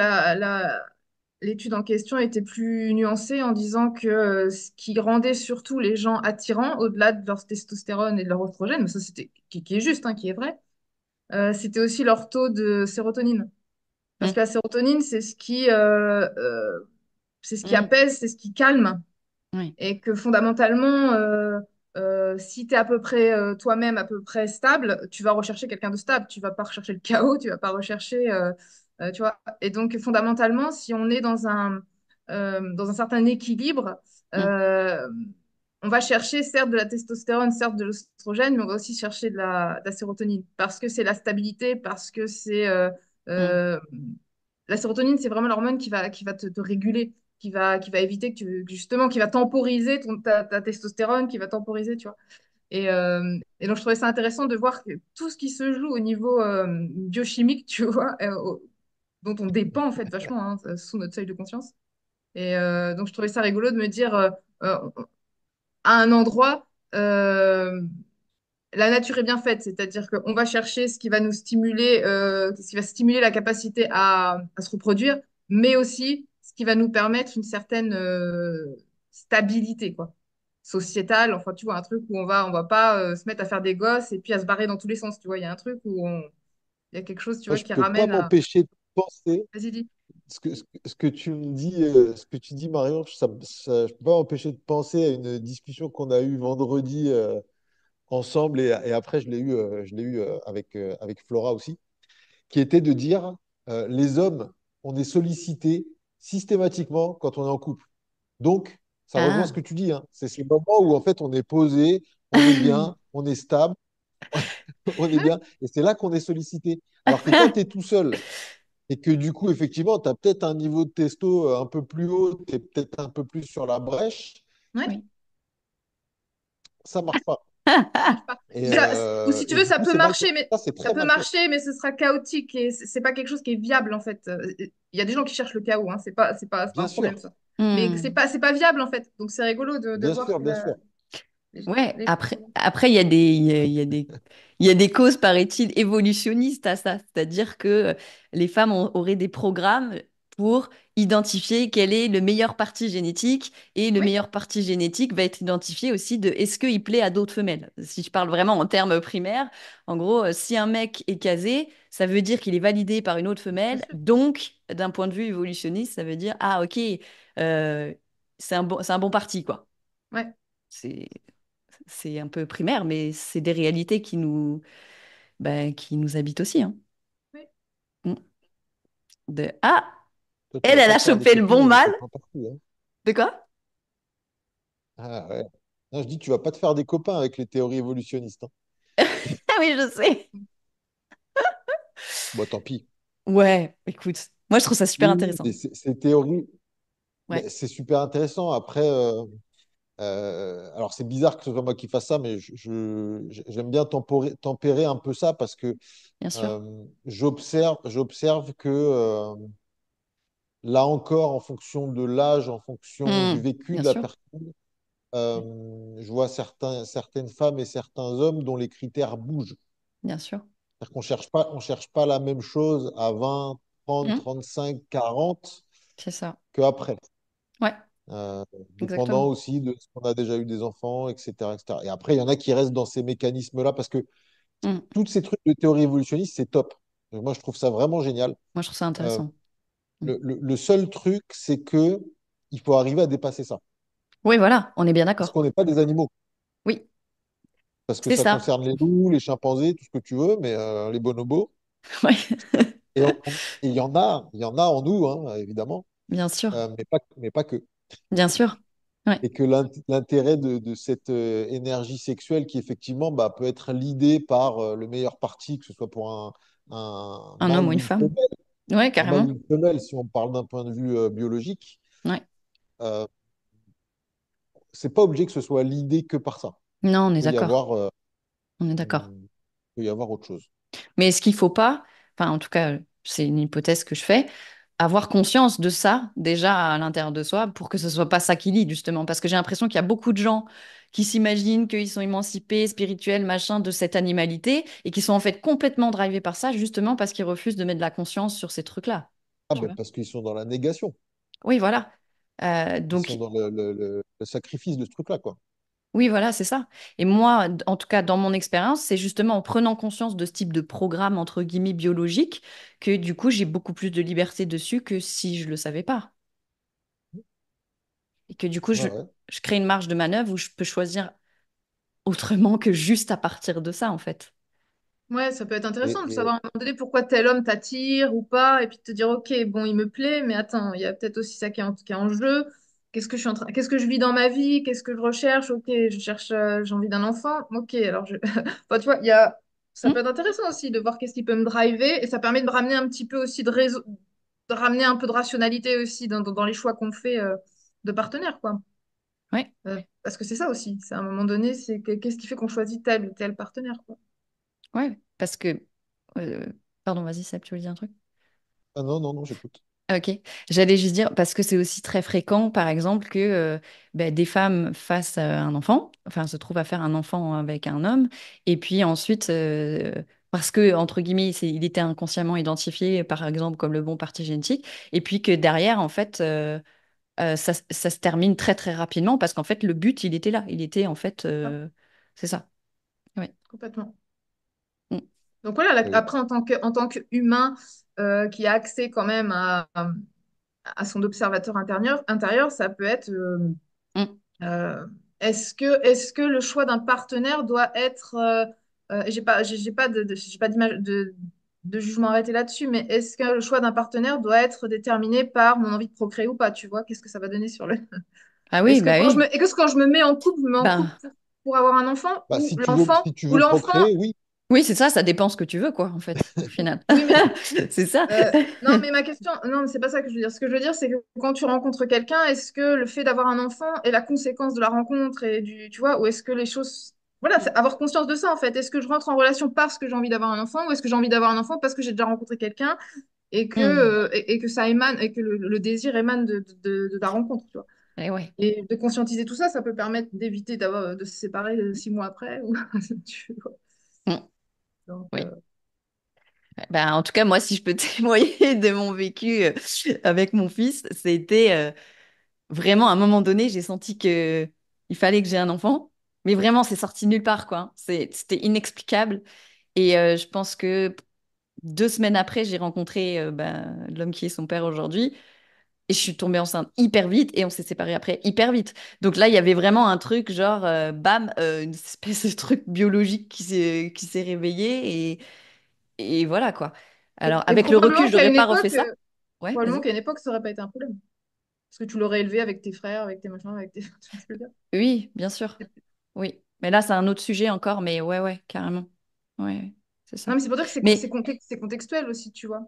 l'étude en question était plus nuancée en disant que ce qui rendait surtout les gens attirants, au-delà de leur testostérone et de leur oestrogène, mais ça c'était qui est juste, hein, qui est vrai, c'était aussi leur taux de sérotonine. Parce que Mhm. la sérotonine, c'est ce qui Mhm. apaise, c'est ce qui calme. Oui. Et que fondamentalement, si tu es à peu près toi-même, à peu près stable, tu vas rechercher quelqu'un de stable. Tu vas pas rechercher le chaos, tu vas pas rechercher, tu vois. Et donc, fondamentalement, si on est dans un certain équilibre, Mhm. euh, on va chercher certes de la testostérone, certes de l'oestrogène, mais on va aussi chercher de la sérotonine. Parce que c'est la stabilité, parce que c'est Mhm. euh, la sérotonine, c'est vraiment l'hormone qui va te réguler, qui va éviter justement, qui va temporiser ta testostérone, qui va temporiser, tu vois. Et donc, je trouvais ça intéressant de voir que tout ce qui se joue au niveau biochimique, tu vois, dont on dépend en fait vachement hein, sous notre seuil de conscience. Et donc, je trouvais ça rigolo de me dire, à un endroit, la nature est bien faite, c'est-à-dire qu'on va chercher ce qui va nous stimuler, ce qui va stimuler la capacité à se reproduire, mais aussi ce qui va nous permettre une certaine stabilité, quoi. Sociétale, enfin, tu vois, un truc où on va pas se mettre à faire des gosses et puis à se barrer dans tous les sens, tu vois. Il y a un truc où il y a quelque chose, tu Moi, vois, je qui peux pas ramène à... m'empêcher de penser Vas-y, dis. ce que tu me dis, ce que tu dis, Marion, je peux pas m'empêcher de penser à une discussion qu'on a eue vendredi ensemble et après je l'ai eu avec Flora aussi, qui était de dire les hommes, on est sollicités systématiquement quand on est en couple. Donc, ça rejoint ce Ah. que tu dis, hein. C'est ce moment où en fait on est posé, on est bien, on est stable, on est bien, et c'est là qu'on est sollicité. Alors que quand tu es tout seul et que du coup, effectivement, tu as peut-être un niveau de testo un peu plus haut, tu es peut-être un peu plus sur la brèche, Ouais. Oui. ça marche pas. Marche pas. Et, Ou si tu veux, du ça coup, peut c'est mal fait. marcher, mais Ça, c'est ça très peut mal fait. marcher, mais ce sera chaotique et c'est pas quelque chose qui est viable en fait. Il y a des gens qui cherchent le chaos, hein, c'est pas Bien un problème sûr, ça. Mais Hmm. c'est pas viable en fait. Donc c'est rigolo de bien voir sûr, que bien sûr. les, Ouais, les- après, il y a des causes, paraît-il, évolutionnistes à ça. C'est-à-dire que les femmes auraient des programmes pour identifier quel est le meilleur parti génétique. Et le Oui, meilleur parti génétique va être identifié aussi de est-ce qu'il plaît à d'autres femelles. Si je parle vraiment en termes primaires, en gros, si un mec est casé, ça veut dire qu'il est validé par une autre bien femelle. sûr. Donc, d'un point de vue évolutionniste, ça veut dire, ah, ok, euh, c'est un bon parti, quoi. Ouais. C'est c'est un peu primaire, mais c'est des réalités qui nous habitent aussi, hein. Oui. Mm. Ah, Toi, tu elle, vas elle pas a te faire des chopé le bon copines avec mâle. tes plans partout, hein. De quoi? Ah ouais. Non, je dis, tu vas pas te faire des copains avec les théories évolutionnistes, hein. Ah oui, je sais. Bon, tant pis. Ouais, écoute, moi je trouve ça super Oui, intéressant. mais ces théories, Ouais. mais c'est super intéressant. Après, alors c'est bizarre que ce soit moi qui fasse ça, mais j'aime bien tempérer un peu ça parce que Bien sûr. J'observe que là encore, en fonction de l'âge, en fonction du vécu Bien de la sûr. personne, Mm, je vois certaines femmes et certains hommes dont les critères bougent. Bien sûr. C'est-à-dire qu'on cherche pas la même chose à 20, 30, Mm, 35, 40 C'est ça. qu'après. Ouais, Dépendant exactement. aussi de ce qu'on a déjà eu des enfants, etc., etc. Et après, il y en a qui restent dans ces mécanismes-là parce que Mm. tous ces trucs de théorie évolutionniste, c'est top. Donc moi, je trouve ça vraiment génial. Moi je trouve ça Euh, intéressant. Mm. le seul truc, c'est que il faut arriver à dépasser ça. Oui, voilà, on est bien Parce d'accord. qu'on n'est pas des animaux. Oui, Parce que c'est ça ça. concerne les loups, les chimpanzés, tout ce que tu veux, mais les bonobos. Ouais. Et il y en a en nous, hein, évidemment, Bien sûr. Mais pas que. Bien sûr. Ouais. Et que l'intérêt de cette énergie sexuelle qui effectivement bah, peut être lidée par le meilleur parti, que ce soit pour un Un homme mâle ou ou une une femme. femelle, Ouais, un mâle ou carrément. une femelle, si on parle d'un point de vue biologique, Ouais. euh, c'est pas obligé que ce soit lidé que par ça. Non, on Il est peut y d'accord. avoir, euh, On est d'accord. il peut y avoir autre chose. Mais est-ce qu'il faut pas, enfin en tout cas, c'est une hypothèse que je fais, avoir conscience de ça déjà à l'intérieur de soi pour que ce soit pas ça qui lie justement, parce que j'ai l'impression qu'il y a beaucoup de gens qui s'imaginent qu'ils sont émancipés, spirituels, machin, de cette animalité et qui sont en fait complètement drivés par ça justement parce qu'ils refusent de mettre de la conscience sur ces trucs-là, Ah, tu ben, vois. parce qu'ils sont dans la négation, Oui, voilà. ils sont Donc dans le sacrifice de ce truc-là, quoi. oui, voilà, c'est ça. Et moi, en tout cas, dans mon expérience, c'est justement en prenant conscience de ce type de programme, entre guillemets, biologique, que du coup, j'ai beaucoup plus de liberté dessus que si je le savais pas. Et que du coup, Ouais, je, ouais. je crée une marge de manœuvre où je peux choisir autrement que juste à partir de ça, en fait. Ouais, ça peut être Et, intéressant de et- savoir à un moment donné pourquoi tel homme t'attire ou pas, et puis de te dire, ok, bon, il me plaît, mais attends, il y a peut-être aussi ça qui est en jeu. Qu'est-ce que je vis dans ma vie, qu'est-ce que je recherche, ok, j'ai envie d'un enfant, ok, alors enfin, tu vois, ça Hmm peut être intéressant aussi de voir qu'est-ce qui peut me driver, et ça permet de ramener un petit peu aussi de ramener un peu de rationalité aussi dans les choix qu'on fait de partenaire, quoi. Ouais. Parce que c'est ça aussi, c'est à un moment donné, c'est qu'est-ce qui fait qu'on choisit tel ou tel partenaire, quoi. Ouais. Parce que... euh, Pardon, vas-y, Seb, tu veux dire un truc? Ah non, non, non, j'écoute. Ok, j'allais juste dire, parce que c'est aussi très fréquent, par exemple, que des femmes fassent un enfant, enfin se trouvent à faire un enfant avec un homme, et puis ensuite, parce que, entre guillemets, il était inconsciemment identifié, par exemple, comme le bon parti génétique, et puis que derrière, en fait, ça se termine très très rapidement parce qu'en fait le but il était là, il était en fait c'est ça. Ouais. Complètement. Donc voilà, après en tant qu'humain qui a accès quand même à son observateur intérieur, ça peut être est-ce que le choix d'un partenaire doit être j'ai pas d'image de jugement arrêté là-dessus, mais est-ce que le choix d'un partenaire doit être déterminé par mon envie de procréer ou pas, tu vois, qu'est-ce que ça va donner sur le... Ah oui, quand je me mets en couple, pour avoir un enfant, bah, ou l'enfant... Oui. Oui, c'est ça, ça dépend ce que tu veux, quoi, en fait, au final. Oui, mais... c'est ça. Non, mais ma question... Non, mais c'est pas ça que je veux dire. Ce que je veux dire, c'est que quand tu rencontres quelqu'un, est-ce que le fait d'avoir un enfant est la conséquence de la rencontre et du... Tu vois, ou est-ce que les choses... Voilà, c'est avoir conscience de ça, en fait. Est-ce que je rentre en relation parce que j'ai envie d'avoir un enfant, ou est-ce que j'ai envie d'avoir un enfant parce que j'ai déjà rencontré quelqu'un et que ça émane, et que le désir émane de la rencontre, tu vois. Et, ouais. Et de conscientiser tout ça, ça peut permettre d'éviter de se séparer 6 mois après, ou... tu vois. Donc, oui. Ben, en tout cas, moi, si je peux témoigner de mon vécu avec mon fils, c'était vraiment à un moment donné, j'ai senti qu'il fallait que j'ai un enfant, mais vraiment, c'est sorti nulle part, quoi. C'était inexplicable. Et je pense que 2 semaines après, j'ai rencontré l'homme qui est son père aujourd'hui. Et je suis tombée enceinte hyper vite et on s'est séparés après hyper vite. Donc là, il y avait vraiment un truc genre, une espèce de truc biologique qui s'est réveillé et voilà quoi. Alors avec le recul, je n'aurais pas refait ça. Ouais, probablement qu'à une époque, ça n'aurait pas été un problème. Parce que tu l'aurais élevé avec tes frères, avec tes machins, avec tes... Oui, bien sûr. Oui, mais là, c'est un autre sujet encore, mais ouais, carrément. Ouais, c'est ça. Non, mais c'est pour dire que c'est contextuel aussi, tu vois.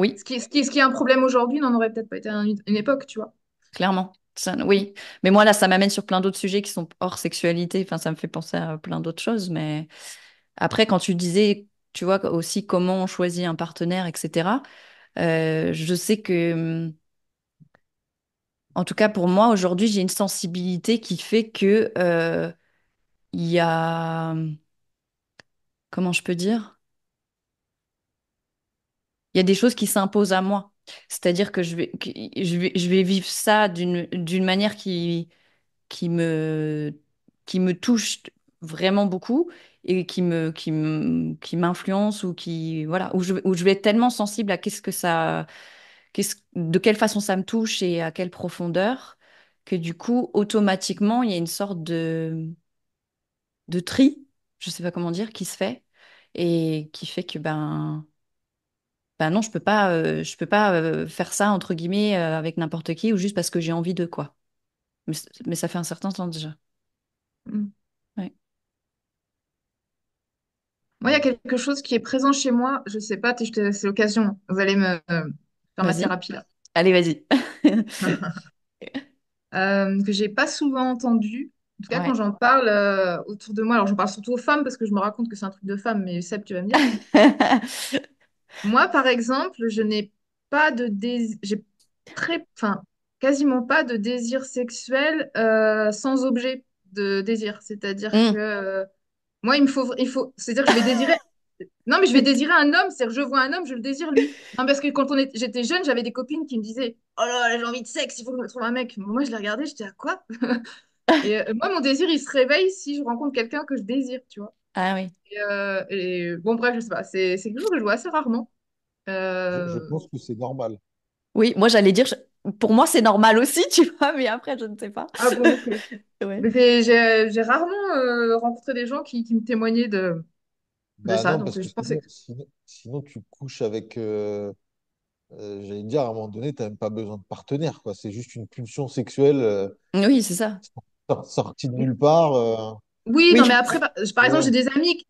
Oui. Ce qui est un problème aujourd'hui n'en aurait peut-être pas été à une époque, tu vois. Clairement. Ça, oui. Mais moi, là, ça m'amène sur plein d'autres sujets qui sont hors sexualité. Enfin, ça me fait penser à plein d'autres choses. Mais après, quand tu disais, tu vois, aussi comment on choisit un partenaire, etc., je sais que, en tout cas, pour moi, aujourd'hui, j'ai une sensibilité qui fait que il y a... Comment je peux dire ? Il y a des choses qui s'imposent à moi. C'est-à-dire que je vais vivre ça d'une manière qui me touche vraiment beaucoup et qui m'influence ou qui, voilà, où je vais être tellement sensible à de quelle façon ça me touche et à quelle profondeur, que du coup, automatiquement, il y a une sorte de tri, je ne sais pas comment dire, qui se fait et qui fait que, ben non, je peux pas faire ça, entre guillemets, avec n'importe qui ou juste parce que j'ai envie de quoi. Mais ça fait un certain temps déjà. Ouais. Moi, il y a quelque chose qui est présent chez moi. Je sais pas, c'est l'occasion. Vous allez me faire ma thérapie, là. Allez, vas-y. Que j'ai pas souvent entendu. En tout cas, quand j'en parle autour de moi. Alors, j'en parle surtout aux femmes parce que je me raconte que c'est un truc de femme. Mais Seb, tu vas me dire... Moi, par exemple, je n'ai pas de désir, quasiment pas de désir sexuel sans objet de désir. C'est-à-dire que moi, il faut, c'est-à-dire que je vais désirer. Non, mais je vais désirer un homme. C'est-à-dire que je vois un homme, je le désire lui. Non, parce que quand j'étais jeune, j'avais des copines qui me disaient, oh là là, j'ai envie de sexe, il faut que je me trouve un mec. Moi, je les regardais, j'étais à quoi? Et moi, mon désir, il se réveille si je rencontre quelqu'un que je désire, tu vois. Ah oui. Et bon, bref, je sais pas, c'est quelque chose que je vois assez rarement. Je pense que c'est normal. Oui, moi j'allais dire, pour moi c'est normal aussi, tu vois, mais après je ne sais pas. Ah bon, okay. Ouais. Mais j'ai rarement rencontré des gens qui me témoignaient de ça. Non, donc, sinon, tu couches avec, j'allais dire, à un moment donné, tu n'as même pas besoin de partenaire, quoi. C'est juste une pulsion sexuelle. Oui, c'est ça. Sortie de nulle part. Oui, non, mais après, par exemple, j'ai des amies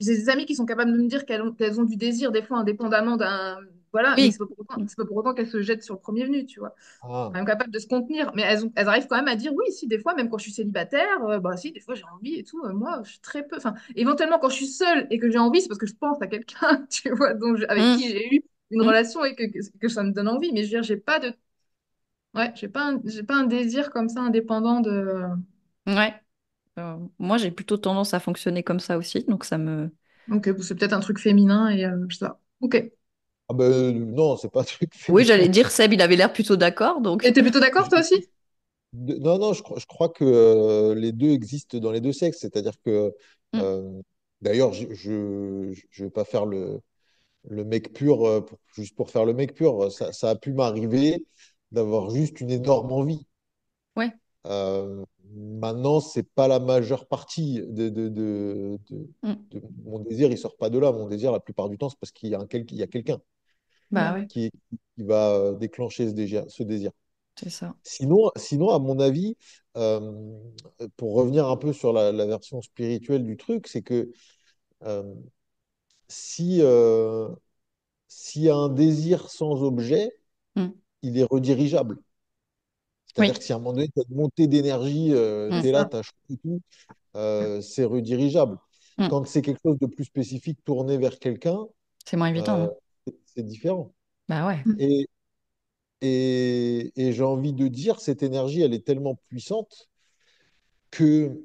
qui sont capables de me dire qu'elles ont du désir, des fois, indépendamment d'un... Voilà, oui. Mais c'est pas pour autant qu'elles se jettent sur le premier venu, tu vois. Ah. Elles sont capables de se contenir, mais elles arrivent quand même à dire, oui, si, des fois, même quand je suis célibataire, si, des fois, j'ai envie et tout, moi, je suis très peu... Enfin, éventuellement, quand je suis seule et que j'ai envie, c'est parce que je pense à quelqu'un, tu vois, avec qui j'ai eu une relation et que ça me donne envie, mais je veux dire, j'ai pas un désir comme ça, indépendant de... Ouais. Moi, j'ai plutôt tendance à fonctionner comme ça aussi, donc ça me... Ok, c'est peut-être un truc féminin et je sais pas. Ok. Ah ben non, c'est pas un truc féminin. Oui, j'allais dire, Seb, il avait l'air plutôt d'accord, donc... Et t'es plutôt d'accord, toi aussi? Non, non, je crois que les deux existent dans les deux sexes. C'est-à-dire que, Mm. D'ailleurs, je vais pas faire le mec pur juste pour faire le mec pur. Ça a pu m'arriver d'avoir juste une énorme envie. Ouais. Maintenant, c'est pas la majeure partie Mm. de mon désir. Il sort pas de là. Mon désir, la plupart du temps, c'est parce qu'il y a il y a quelqu'un Bah ouais, qui, qui va déclencher ce désir. c'est ça. Sinon, à mon avis, euh, pour revenir un peu sur la version spirituelle du truc, c'est que euh, si, euh, s'il y a un désir sans objet, Mm. il est redirigeable. Oui, C'est-à-dire que si à un moment donné, tu as une montée d'énergie, c'est tu es là, ça. tu as chaud et tout, c'est redirigeable. Mm. Quand c'est quelque chose de plus spécifique tourné vers quelqu'un, C'est moins évident, euh, non? c'est différent. Bah ouais. Et, et j'ai envie de dire, cette énergie, elle est tellement puissante que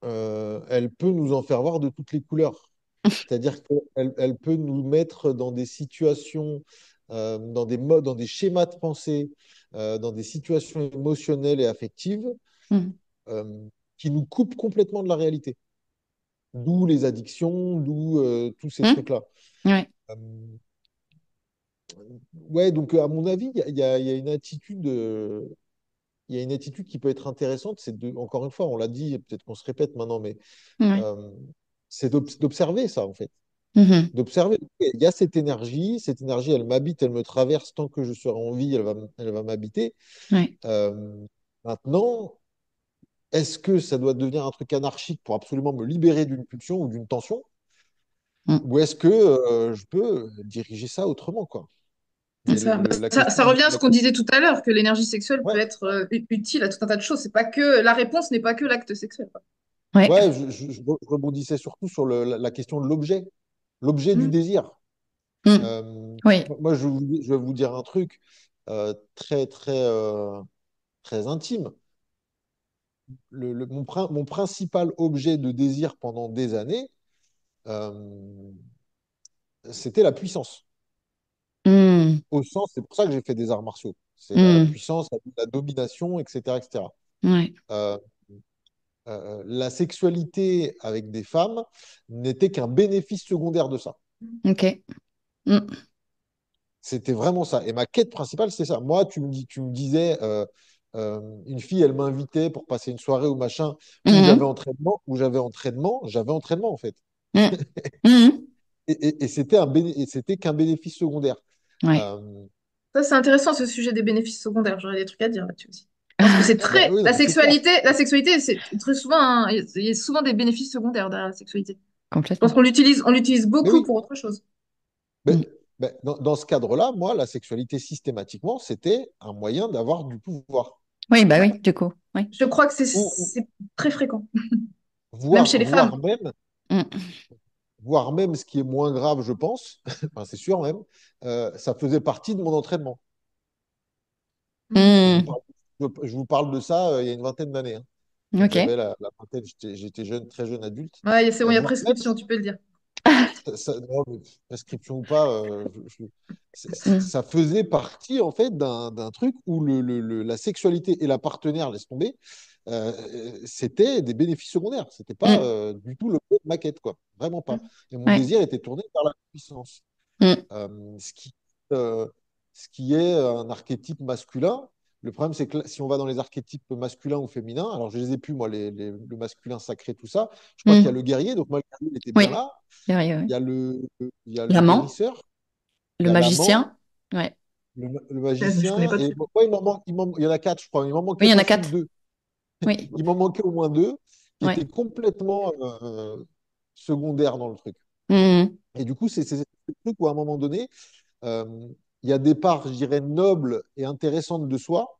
elle peut nous en faire voir de toutes les couleurs. C'est-à-dire qu'elle peut nous mettre dans des situations, dans des modes, dans des schémas de pensée, dans des situations émotionnelles et affectives Mm. euh, qui nous coupent complètement de la réalité. D'où les addictions, d'où tous ces Mm. trucs-là. Ouais. Euh, Ouais, donc à mon avis, il y a une attitude. Il y a une attitude qui peut être intéressante, c'est encore une fois, on l'a dit, et peut-être qu'on se répète maintenant, mais Ouais. euh, c'est d'observer ça, en fait. Mhm. D'observer, ok, il y a cette énergie, elle m'habite, elle me traverse tant que je serai en vie, elle va m'habiter. Ouais. Euh, Maintenant, est-ce que ça doit devenir un truc anarchique pour absolument me libérer d'une pulsion ou d'une tension? Mm. Ou est-ce que je peux diriger ça autrement, quoi? Mais Ça, bah, la ça- question, ça revient à ce qu'on disait tout à l'heure, que l'énergie sexuelle ouais, peut être utile à tout un tas de choses. C'est pas que la réponse n'est pas que l'acte sexuel, quoi. Ouais. ouais, je rebondissais surtout sur la question de l'objet du Mm. désir. Mm. Oui. Moi, je vais vous dire un truc très, très, très intime. Mon principal objet de désir pendant des années, euh, c'était la puissance. Mm. Au sens, c'est pour ça que j'ai fait des arts martiaux. C'est la Mm. puissance, la domination, etc., etc. Ouais. Euh, La sexualité avec des femmes n'était qu'un bénéfice secondaire de ça. Ok. Mm. C'était vraiment ça. Et ma quête principale, c'est ça. Moi, tu me disais, une fille, elle m'invitait pour passer une soirée ou machin, où j'avais Mhm. entraînement, en fait. Mm. Mhm. Et c'était qu'un bénéfice secondaire. Ouais. Euh, Ça, c'est intéressant, ce sujet des bénéfices secondaires. J'aurais des trucs à dire là-dessus aussi. Parce que c'est Ah bah très... oui, non, mais c'est clair. La sexualité, c'est très souvent... Il y a souvent des bénéfices secondaires derrière la sexualité. Je pense Complètement. qu'on l'utilise Mais beaucoup oui, pour autre chose. mais, Mm. mais dans ce cadre-là, moi, la sexualité, systématiquement, c'était un moyen d'avoir du pouvoir. Oui, bah oui, du coup. Oui. Je crois que c'est Ou, ou- c'est très fréquent, même voire, chez les femmes. voire même, Mm. voire même ce qui est moins grave, je pense, enfin, c'est sûr même, ça faisait partie de mon entraînement. Je vous Mm. parle, je vous parle de ça il y a une vingtaine d'années, hein. Donc Ok. j'avais la vingtaine, j'étais jeune, très jeune adulte. Ouais, c'est bon, il y a Voire même, prescription, tu peux le dire. Non, mais prescription ou pas, Mm. ça faisait partie en fait d'un truc où la sexualité et la partenaire, laisse tomber, c'était des bénéfices secondaires. C'était pas Mm. Du tout le de ma quête, quoi. Vraiment pas. Et mon Ouais. désir était tourné vers la puissance. Mm. Euh, ce qui, euh, ce qui est un archétype masculin. Le problème, c'est que si on va dans les archétypes masculins ou féminins, alors je les ai plus, moi, le masculin sacré, tout ça. Je crois qu'il y a Mm. le guerrier, donc moi, le guerrier, il était bien Oui. là. Derrière, Il oui. y a le L'amant, guérisseur, il le y a l'amant, magicien. Ouais. le Je magicien, connais pas et trop. moi, il y en a quatre, je crois, il m'en Oui, il manquait y en a facile 4. deux. Oui. Il m'en manquait au moins deux qui Ouais. étaient complètement secondaires dans le truc. Mm. Et du coup, c'est ce truc où, à un moment donné, euh, il y a des parts, je dirais, nobles et intéressantes de soi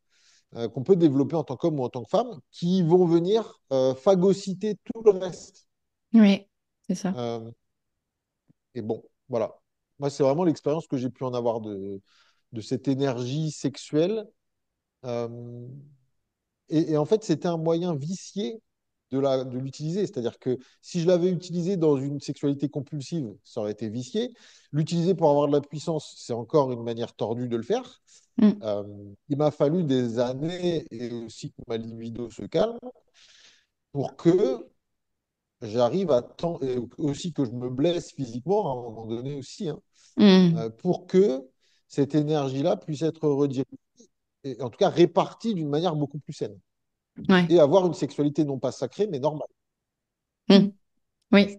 qu'on peut développer en tant qu'homme ou en tant que femme, qui vont venir phagocyter tout le reste. Oui, c'est ça. Euh, Et bon, voilà. Moi, c'est vraiment l'expérience que j'ai pu en avoir de cette énergie sexuelle. Euh, et en fait, c'était un moyen vicié de l'utiliser. C'est-à-dire que si je l'avais utilisé dans une sexualité compulsive, ça aurait été vicié. L'utiliser pour avoir de la puissance, c'est encore une manière tordue de le faire. Mm. Il m'a fallu des années et aussi que ma libido se calme pour que j'arrive à temps, et aussi que je me blesse physiquement à un moment donné aussi, hein, pour que cette énergie-là puisse être redirigée, et en tout cas répartie d'une manière beaucoup plus saine. Ouais. Et avoir une sexualité non pas sacrée, mais normale. Mmh. Oui.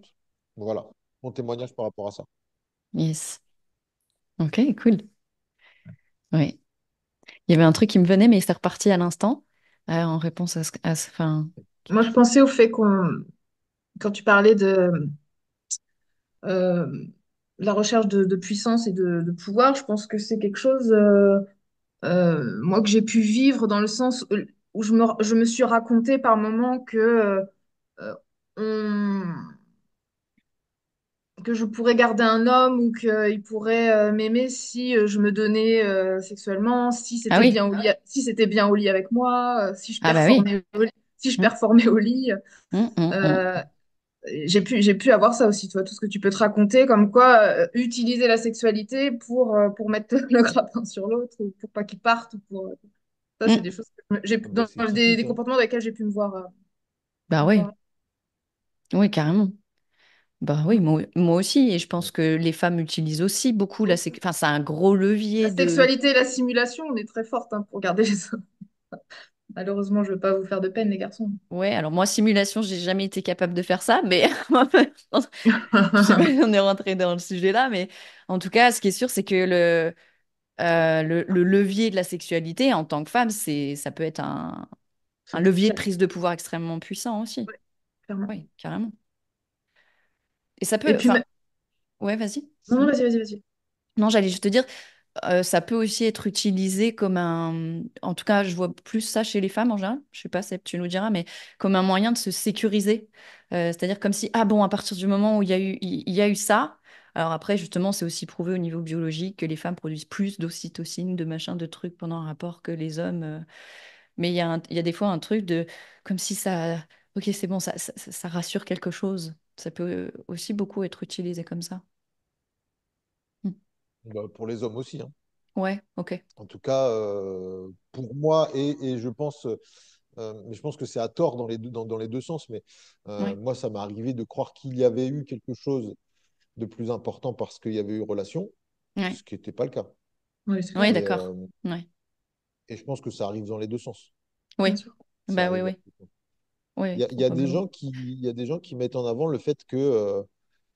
Voilà, mon témoignage par rapport à ça. Yes. Ok, cool. Oui. Il y avait un truc qui me venait, mais c'est reparti à l'instant, en réponse à ce... Enfin... Moi, je pensais au fait qu'on... Quand tu parlais de la recherche de puissance et de pouvoir, je pense que c'est quelque chose, moi, que j'ai pu vivre dans le sens... où je me suis raconté par moments que je pourrais garder un homme ou qu'il pourrait m'aimer si je me donnais sexuellement, si c'était, si c'était bien au lit avec moi, si je performais, au lit. J'ai pu avoir ça aussi, toi, tout ce que tu peux te raconter, comme quoi utiliser la sexualité pour mettre le grappin sur l'autre, ou pour pas qu'il parte, ou pour... Ça, c'est des choses que j'ai, dans des comportements dans lesquels j'ai pu me voir. Bah oui. Oui, carrément. Bah oui, moi aussi. Et je pense que les femmes utilisent aussi beaucoup la sexualité. Enfin, c'est un gros levier. La sexualité et la simulation, on est très fortes, hein, pour garder les hommes. Malheureusement, je ne veux pas vous faire de peine, les garçons. Ouais, alors moi, simulation, j'ai jamais été capable de faire ça, mais je sais pas si on est rentré dans le sujet là, mais en tout cas, ce qui est sûr, c'est que le levier de la sexualité en tant que femme, ça peut être un levier de prise de pouvoir extrêmement puissant aussi. Oui, clairement. Oui, carrément. Et ça peut... Et puis, ouais, vas-y. Non, vas-y. Non, j'allais juste te dire, ça peut aussi être utilisé comme un... En tout cas, je vois plus ça chez les femmes en général. Je sais pas, Seb, tu nous diras, mais comme un moyen de se sécuriser. C'est-à-dire comme si, ah bon, à partir du moment où il y a eu ça... Alors après, justement, c'est aussi prouvé au niveau biologique que les femmes produisent plus d'ocytocine, de machin, de trucs pendant un rapport que les hommes. Mais il y a des fois un truc de... Comme si ça... Ok, c'est bon, ça rassure quelque chose. Ça peut aussi beaucoup être utilisé comme ça. Bah, pour les hommes aussi. Hein. Ouais, ok. En tout cas, pour moi, et je pense... mais je pense que c'est à tort dans les deux sens, mais moi, ça m'est arrivé de croire qu'il y avait eu quelque chose de plus important parce qu'il y avait eu relation, ce qui n'était pas le cas. Oui, ouais, d'accord. Et je pense que ça arrive dans les deux sens. Oui, bah oui. Il y a des gens qui mettent en avant le fait que,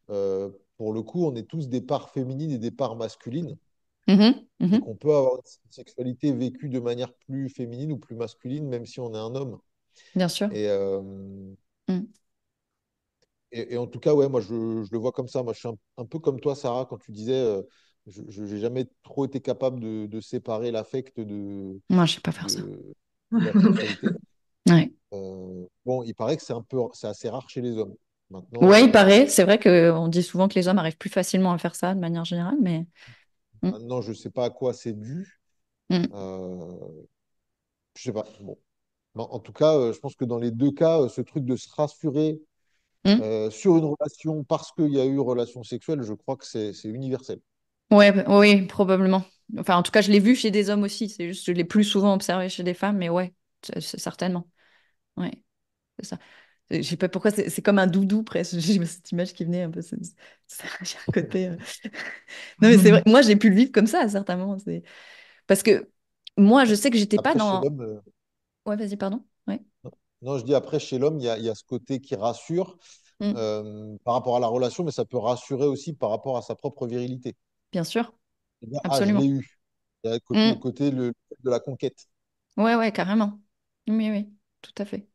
pour le coup, on est tous des parts féminines et des parts masculines. Et qu'on peut avoir une sexualité vécue de manière plus féminine ou plus masculine, même si on est un homme. Bien sûr. Et en tout cas, ouais, moi, je le vois comme ça. Moi, je suis un peu comme toi, Sarah, quand tu disais je n'ai jamais trop été capable de séparer l'affect de... Moi, je ne sais pas faire ça. Bon, il paraît que c'est assez rare chez les hommes. Oui, il paraît. C'est vrai qu'on dit souvent que les hommes arrivent plus facilement à faire ça de manière générale, mais... Maintenant, je ne sais pas à quoi c'est dû. Je ne sais pas. Bon. En tout cas, je pense que dans les deux cas, ce truc de se rassurer... sur une relation parce qu'il y a eu relation sexuelle, je crois que c'est universel. Oui, probablement. Enfin, en tout cas, je l'ai vu chez des hommes aussi. C'est juste que je l'ai plus souvent observé chez des femmes, mais ouais, certainement. Ouais, c'est ça. Je ne sais pas pourquoi, c'est comme un doudou presque. J'ai cette image qui venait un peu. J'ai un côté. Non, mais c'est vrai, moi, j'ai pu le vivre comme ça, certainement. Parce que moi, je sais que j'étais pas dans. Ouais, vas-y, pardon. Ouais. Non, je dis après, chez l'homme, il y a ce côté qui rassure par rapport à la relation, mais ça peut rassurer aussi par rapport à sa propre virilité. Bien sûr, bien, absolument. Ah, je l'ai eu. Il y a le côté de la conquête. Ouais, carrément. Oui, tout à fait.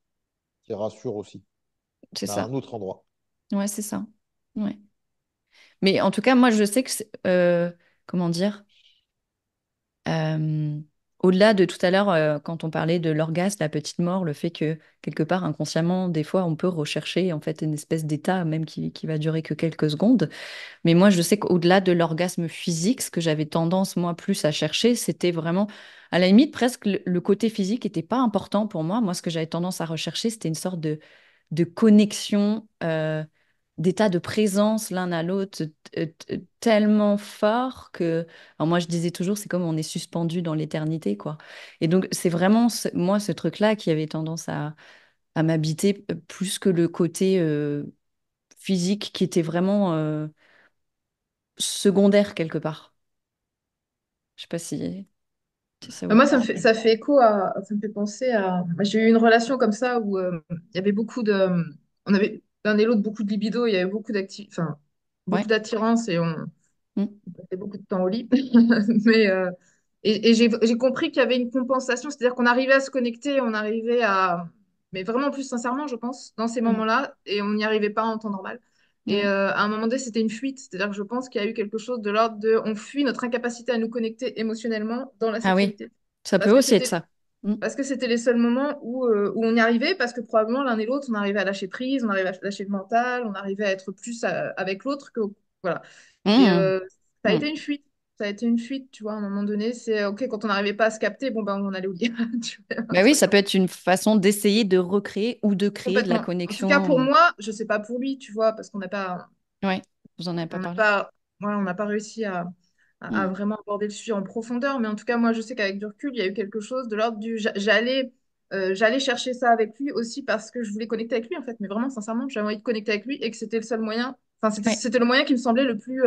Qui rassure aussi. C'est ça. À un autre endroit. Ouais, c'est ça. Ouais. Mais en tout cas, moi, je sais que... comment dire au-delà de tout à l'heure, quand on parlait de l'orgasme, la petite mort, le fait que, quelque part, inconsciemment, des fois, on peut rechercher en fait une espèce d'état, même qui va durer que quelques secondes. Mais moi, je sais qu'au-delà de l'orgasme physique, ce que j'avais tendance, moi, plus à chercher, c'était vraiment, à la limite, presque le côté physique n'était pas important pour moi. Moi, ce que j'avais tendance à rechercher, c'était une sorte de connexion, d'état de présence l'un à l'autre tellement fort que... Alors moi, je disais toujours, c'est comme on est suspendu dans l'éternité, quoi. Et donc, c'est vraiment, moi, ce truc-là qui avait tendance à m'habiter plus que le côté physique qui était vraiment secondaire quelque part. Je sais pas si... Moi, ça fait écho à... Ça me fait penser à... J'ai eu une relation comme ça où il y avait beaucoup de... On avait l'un et l'autre beaucoup de libido, il y avait beaucoup d'attirance et on passait beaucoup de temps au lit. Mais, et j'ai compris qu'il y avait une compensation, c'est-à-dire qu'on arrivait à se connecter, on arrivait à... Mais vraiment plus sincèrement, je pense, dans ces moments-là, et on n'y arrivait pas en temps normal. Et à un moment donné, c'était une fuite. C'est-à-dire que je pense qu'il y a eu quelque chose de l'ordre de... On fuit notre incapacité à nous connecter émotionnellement dans la sexualité. Ah oui, ça peut aussi être ça. Parce que c'était les seuls moments où on y arrivait, parce que probablement l'un et l'autre, on arrivait à lâcher prise, on arrivait à lâcher le mental, on arrivait à être plus avec l'autre que... Voilà. Et, ça a été une fuite. Ça a été une fuite, tu vois, à un moment donné. C'est OK, quand on n'arrivait pas à se capter, bon, ben, on allait oublier. Mais oui, ça peut être une façon d'essayer de recréer ou de créer de la connexion. En tout cas, pour moi, je ne sais pas pour lui, tu vois, parce qu'on n'a pas... Oui, vous n'en avez pas parlé. On n'a pas réussi à vraiment aborder le sujet en profondeur. Mais en tout cas, moi, je sais qu'avec du recul, il y a eu quelque chose de l'ordre du... J'allais chercher ça avec lui aussi parce que je voulais connecter avec lui, en fait. Mais vraiment, sincèrement, j'avais envie de connecter avec lui et que c'était le seul moyen... Enfin, c'était le moyen qui me semblait le plus...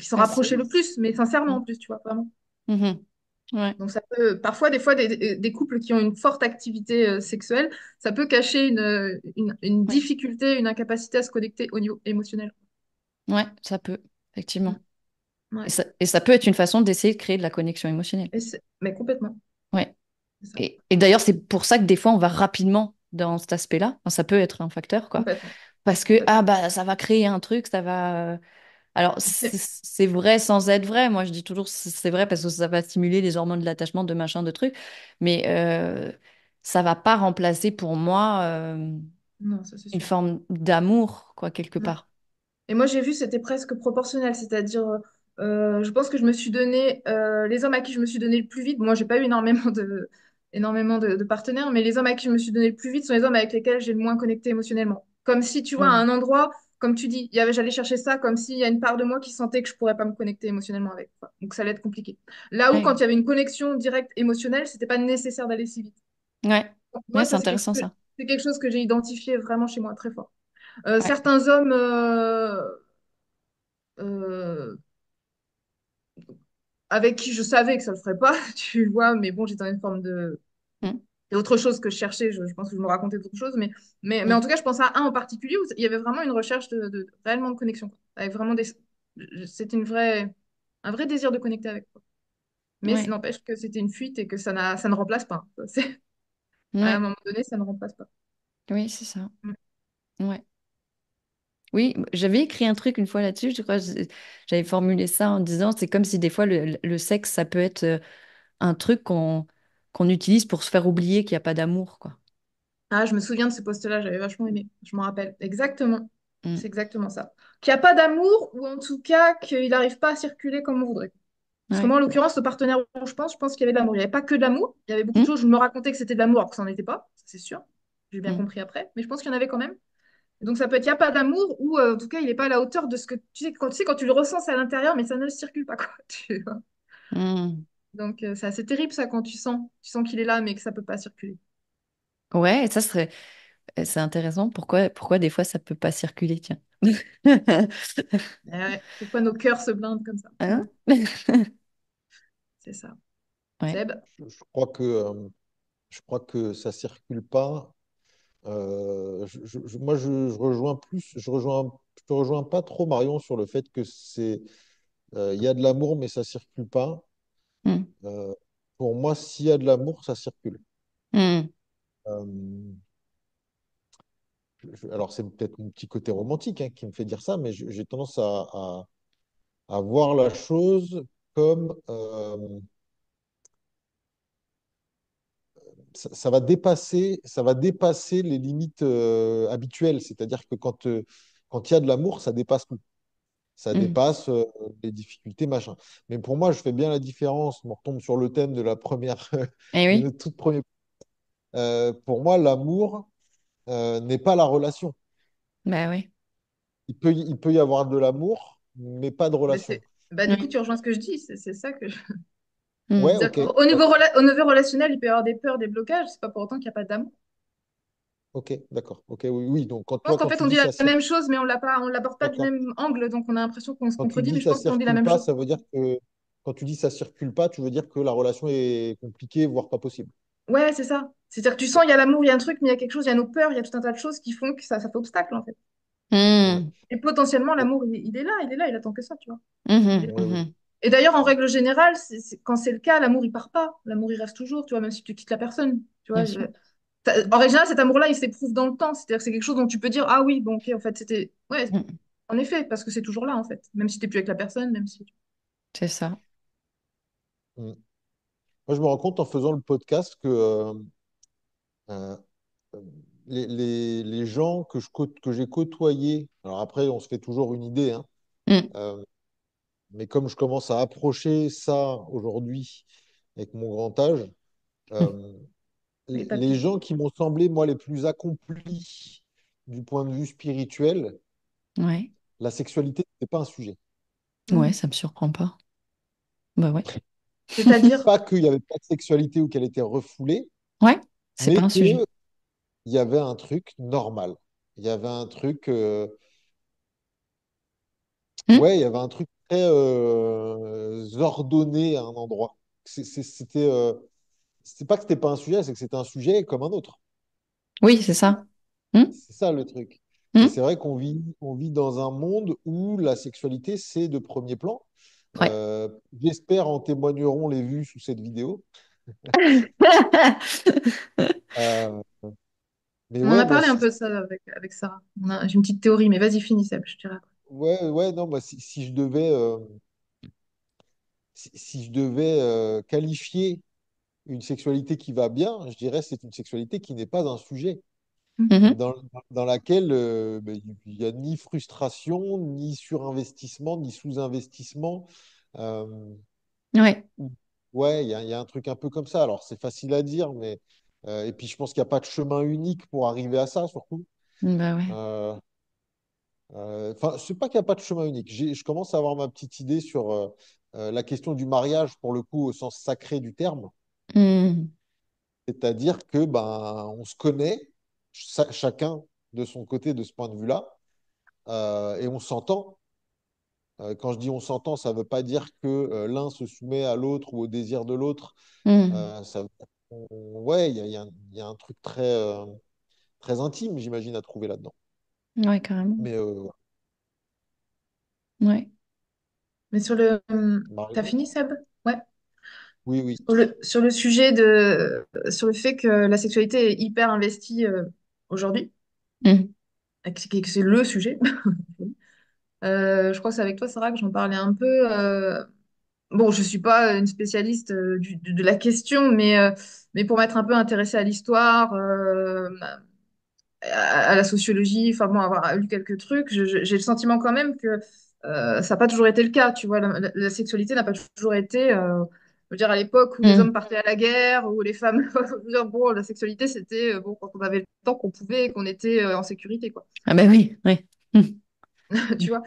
qui s'en rapprochaient le plus, mais sincèrement en plus, tu vois, vraiment. Ouais. Donc ça peut, parfois, des fois, des couples qui ont une forte activité sexuelle, ça peut cacher une difficulté, une incapacité à se connecter au niveau émotionnel. Ouais, ça peut, effectivement. Ouais. Et ça peut être une façon d'essayer de créer de la connexion émotionnelle. Mais complètement. Ouais. Et d'ailleurs, c'est pour ça que des fois, on va rapidement dans cet aspect-là. Enfin, ça peut être un facteur, quoi. Parce que ça va créer un truc, ça va... Alors, c'est vrai sans être vrai. Moi, je dis toujours c'est vrai parce que ça va stimuler les hormones de l'attachement, de machin, de trucs. Mais ça va pas remplacer pour moi non, ça, une forme d'amour, quoi, quelque part. Et moi, j'ai vu, c'était presque proportionnel. C'est-à-dire, je pense que je me suis donné... les hommes à qui je me suis donné le plus vite... Moi, j'ai pas eu énormément de partenaires, mais les hommes à qui je me suis donné le plus vite sont les hommes avec lesquels j'ai le moins connecté émotionnellement. Comme si, tu vois, à un endroit... Comme tu dis, j'allais chercher ça comme s'il y a une part de moi qui sentait que je ne pourrais pas me connecter émotionnellement avec. Quoi. Donc, ça allait être compliqué. Là où, quand il y avait une connexion directe émotionnelle, ce n'était pas nécessaire d'aller si vite. Ouais, c'est intéressant ça. C'est quelque chose que j'ai identifié vraiment chez moi très fort. Certains hommes avec qui je savais que ça ne le ferait pas, tu vois, mais bon, j'étais dans une forme de... Et autre chose que je cherchais, je pense que je me racontais d'autres choses, mais en tout cas, je pense à un en particulier où il y avait vraiment une recherche réellement de connexion. Avec vraiment c'était un vrai désir de connecter avec toi. Mais ça n'empêche que c'était une fuite et que ça ne remplace pas. À un moment donné, ça ne remplace pas. Oui, c'est ça. Ouais. Oui, j'avais écrit un truc une fois là-dessus, je crois, j'avais formulé ça en disant, c'est comme si des fois, le sexe, ça peut être un truc qu'on utilise pour se faire oublier qu'il n'y a pas d'amour, quoi. Ah, je me souviens de ce poste-là, j'avais vachement aimé, je m'en rappelle. Exactement, c'est exactement ça. Qu'il n'y a pas d'amour, ou en tout cas, qu'il n'arrive pas à circuler comme on voudrait. Parce que moi, en l'occurrence, le partenaire où je pense qu'il y avait de l'amour. Il n'y avait pas que de l'amour, il y avait beaucoup de choses, je me racontais que c'était de l'amour, alors que ça n'en était pas, c'est sûr, j'ai bien compris après, mais je pense qu'il y en avait quand même. Et donc ça peut être, il n'y a pas d'amour, ou en tout cas, il n'est pas à la hauteur de ce que... Tu sais, quand tu le ressens, c'est à l'intérieur, mais ça ne circule pas, quoi, tu vois. Donc, c'est assez terrible, ça, quand tu sens qu'il est là, mais que ça ne peut pas circuler. Ouais, et ça serait... C'est intéressant. Pourquoi des fois, ça ne peut pas circuler, tiens. Pourquoi nos cœurs se blindent comme ça, hein? C'est ça. Ouais. Seb? Je crois que ça ne circule pas. Moi, je ne te rejoins pas trop, Marion, sur le fait que y a de l'amour, mais ça ne circule pas. Pour moi, s'il y a de l'amour, ça circule. Alors, c'est peut-être mon petit côté romantique qui me fait dire ça, mais j'ai tendance à voir la chose comme ça va dépasser les limites habituelles. C'est-à-dire que quand il y a de l'amour, ça dépasse tout. Ça dépasse les difficultés, machin. Mais pour moi, je fais bien la différence. On retombe sur le thème de la première, de notre toute première. Pour moi, l'amour, n'est pas la relation. Bah oui. Il peut y avoir de l'amour, mais pas de relation. Bah, du coup, tu rejoins ce que je dis, c'est ça que je... Ouais, okay. Au niveau relationnel, il peut y avoir des peurs, des blocages, c'est pas pour autant qu'il n'y a pas d'amour. Ok, d'accord. Okay, oui, oui, donc quand je pense qu'en fait, on dit la même chose, mais on ne l'aborde pas du même angle, donc on a l'impression qu'on se contredit, mais je pense qu'on dit la même chose. Ça veut dire que quand tu dis ça ne circule pas, tu veux dire que la relation est compliquée, voire pas possible. Ouais, c'est ça. C'est-à-dire que tu sens, il y a l'amour, il y a un truc, mais il y a quelque chose, il y a nos peurs, il y a tout un tas de choses qui font que ça fait obstacle, en fait. Mmh. Et potentiellement, l'amour, il est là, il attend que ça, tu vois. Et d'ailleurs, en règle générale, quand c'est le cas, l'amour, il part pas. L'amour, il reste toujours, tu vois, même si tu quittes la personne, tu vois. En règle générale, cet amour-là, il s'éprouve dans le temps. C'est-à-dire que c'est quelque chose dont tu peux dire, ah oui, bon, ok, en fait, c'était... Ouais, en effet, parce que c'est toujours là, en fait. Même si t'es plus avec la personne, même si... C'est ça. Mmh. Moi, je me rends compte en faisant le podcast que les gens que j'ai côtoyés... Alors après, on se fait toujours une idée, hein, mais comme je commence à approcher ça aujourd'hui avec mon grand âge, les gens qui m'ont semblé, moi, les plus accomplis du point de vue spirituel, ouais. La sexualité, ce n'est pas un sujet. Ouais, ça ne me surprend pas. Bah ouais. C'est-à-dire pas qu'il n'y avait pas de sexualité ou qu'elle était refoulée. Ouais, c'est pas un sujet. Il y avait un truc normal. Il y avait un truc... Ouais, il y avait un truc très ordonné à un endroit. C'était... C'est pas que c'était pas un sujet, c'est que c'était un sujet comme un autre. Oui, c'est ça. C'est ça le truc. C'est vrai qu'on vit dans un monde où la sexualité, c'est de premier plan. Ouais. J'espère en témoigneront les vues sous cette vidéo. Mais on a parlé un peu de ça avec Sarah. J'ai une petite théorie, mais vas-y, finis, Seb, je te raconte. Ouais, non, moi, si je devais, qualifier une sexualité qui va bien, je dirais c'est une sexualité qui n'est pas un sujet, dans laquelle il n'y a ni frustration, ni surinvestissement, ni sous-investissement. Ouais, il y a un truc un peu comme ça. Alors, c'est facile à dire, mais... et puis, je pense qu'il n'y a pas de chemin unique pour arriver à ça, surtout. Bah ouais. C'est pas qu'il n'y a pas de chemin unique. Je commence à avoir ma petite idée sur la question du mariage, pour le coup, au sens sacré du terme. C'est-à-dire que on se connaît chacun de son côté, de ce point de vue-là, et on s'entend. Quand je dis on s'entend, ça ne veut pas dire que l'un se soumet à l'autre ou au désir de l'autre. Ouais, il y a un truc très très intime, j'imagine, à trouver là-dedans. Ouais, carrément. Mais ouais. Mais sur le, t'as fini, Seb? Ouais. Oui. Sur le sujet sur le fait que la sexualité est hyper investie aujourd'hui, que c'est le sujet. Je crois que c'est avec toi, Sarah, que j'en parlais un peu. Bon, je suis pas une spécialiste de la question, mais pour m'être un peu intéressée à l'histoire, à la sociologie, enfin bon, avoir lu quelques trucs, j'ai le sentiment quand même que ça n'a pas toujours été le cas. Tu vois, la sexualité n'a pas toujours été... Je veux dire, à l'époque où les hommes partaient à la guerre, où les femmes... Bon, la sexualité, c'était quand on avait le temps qu'on pouvait et qu'on était en sécurité, quoi. Ah ben oui, oui. Tu vois,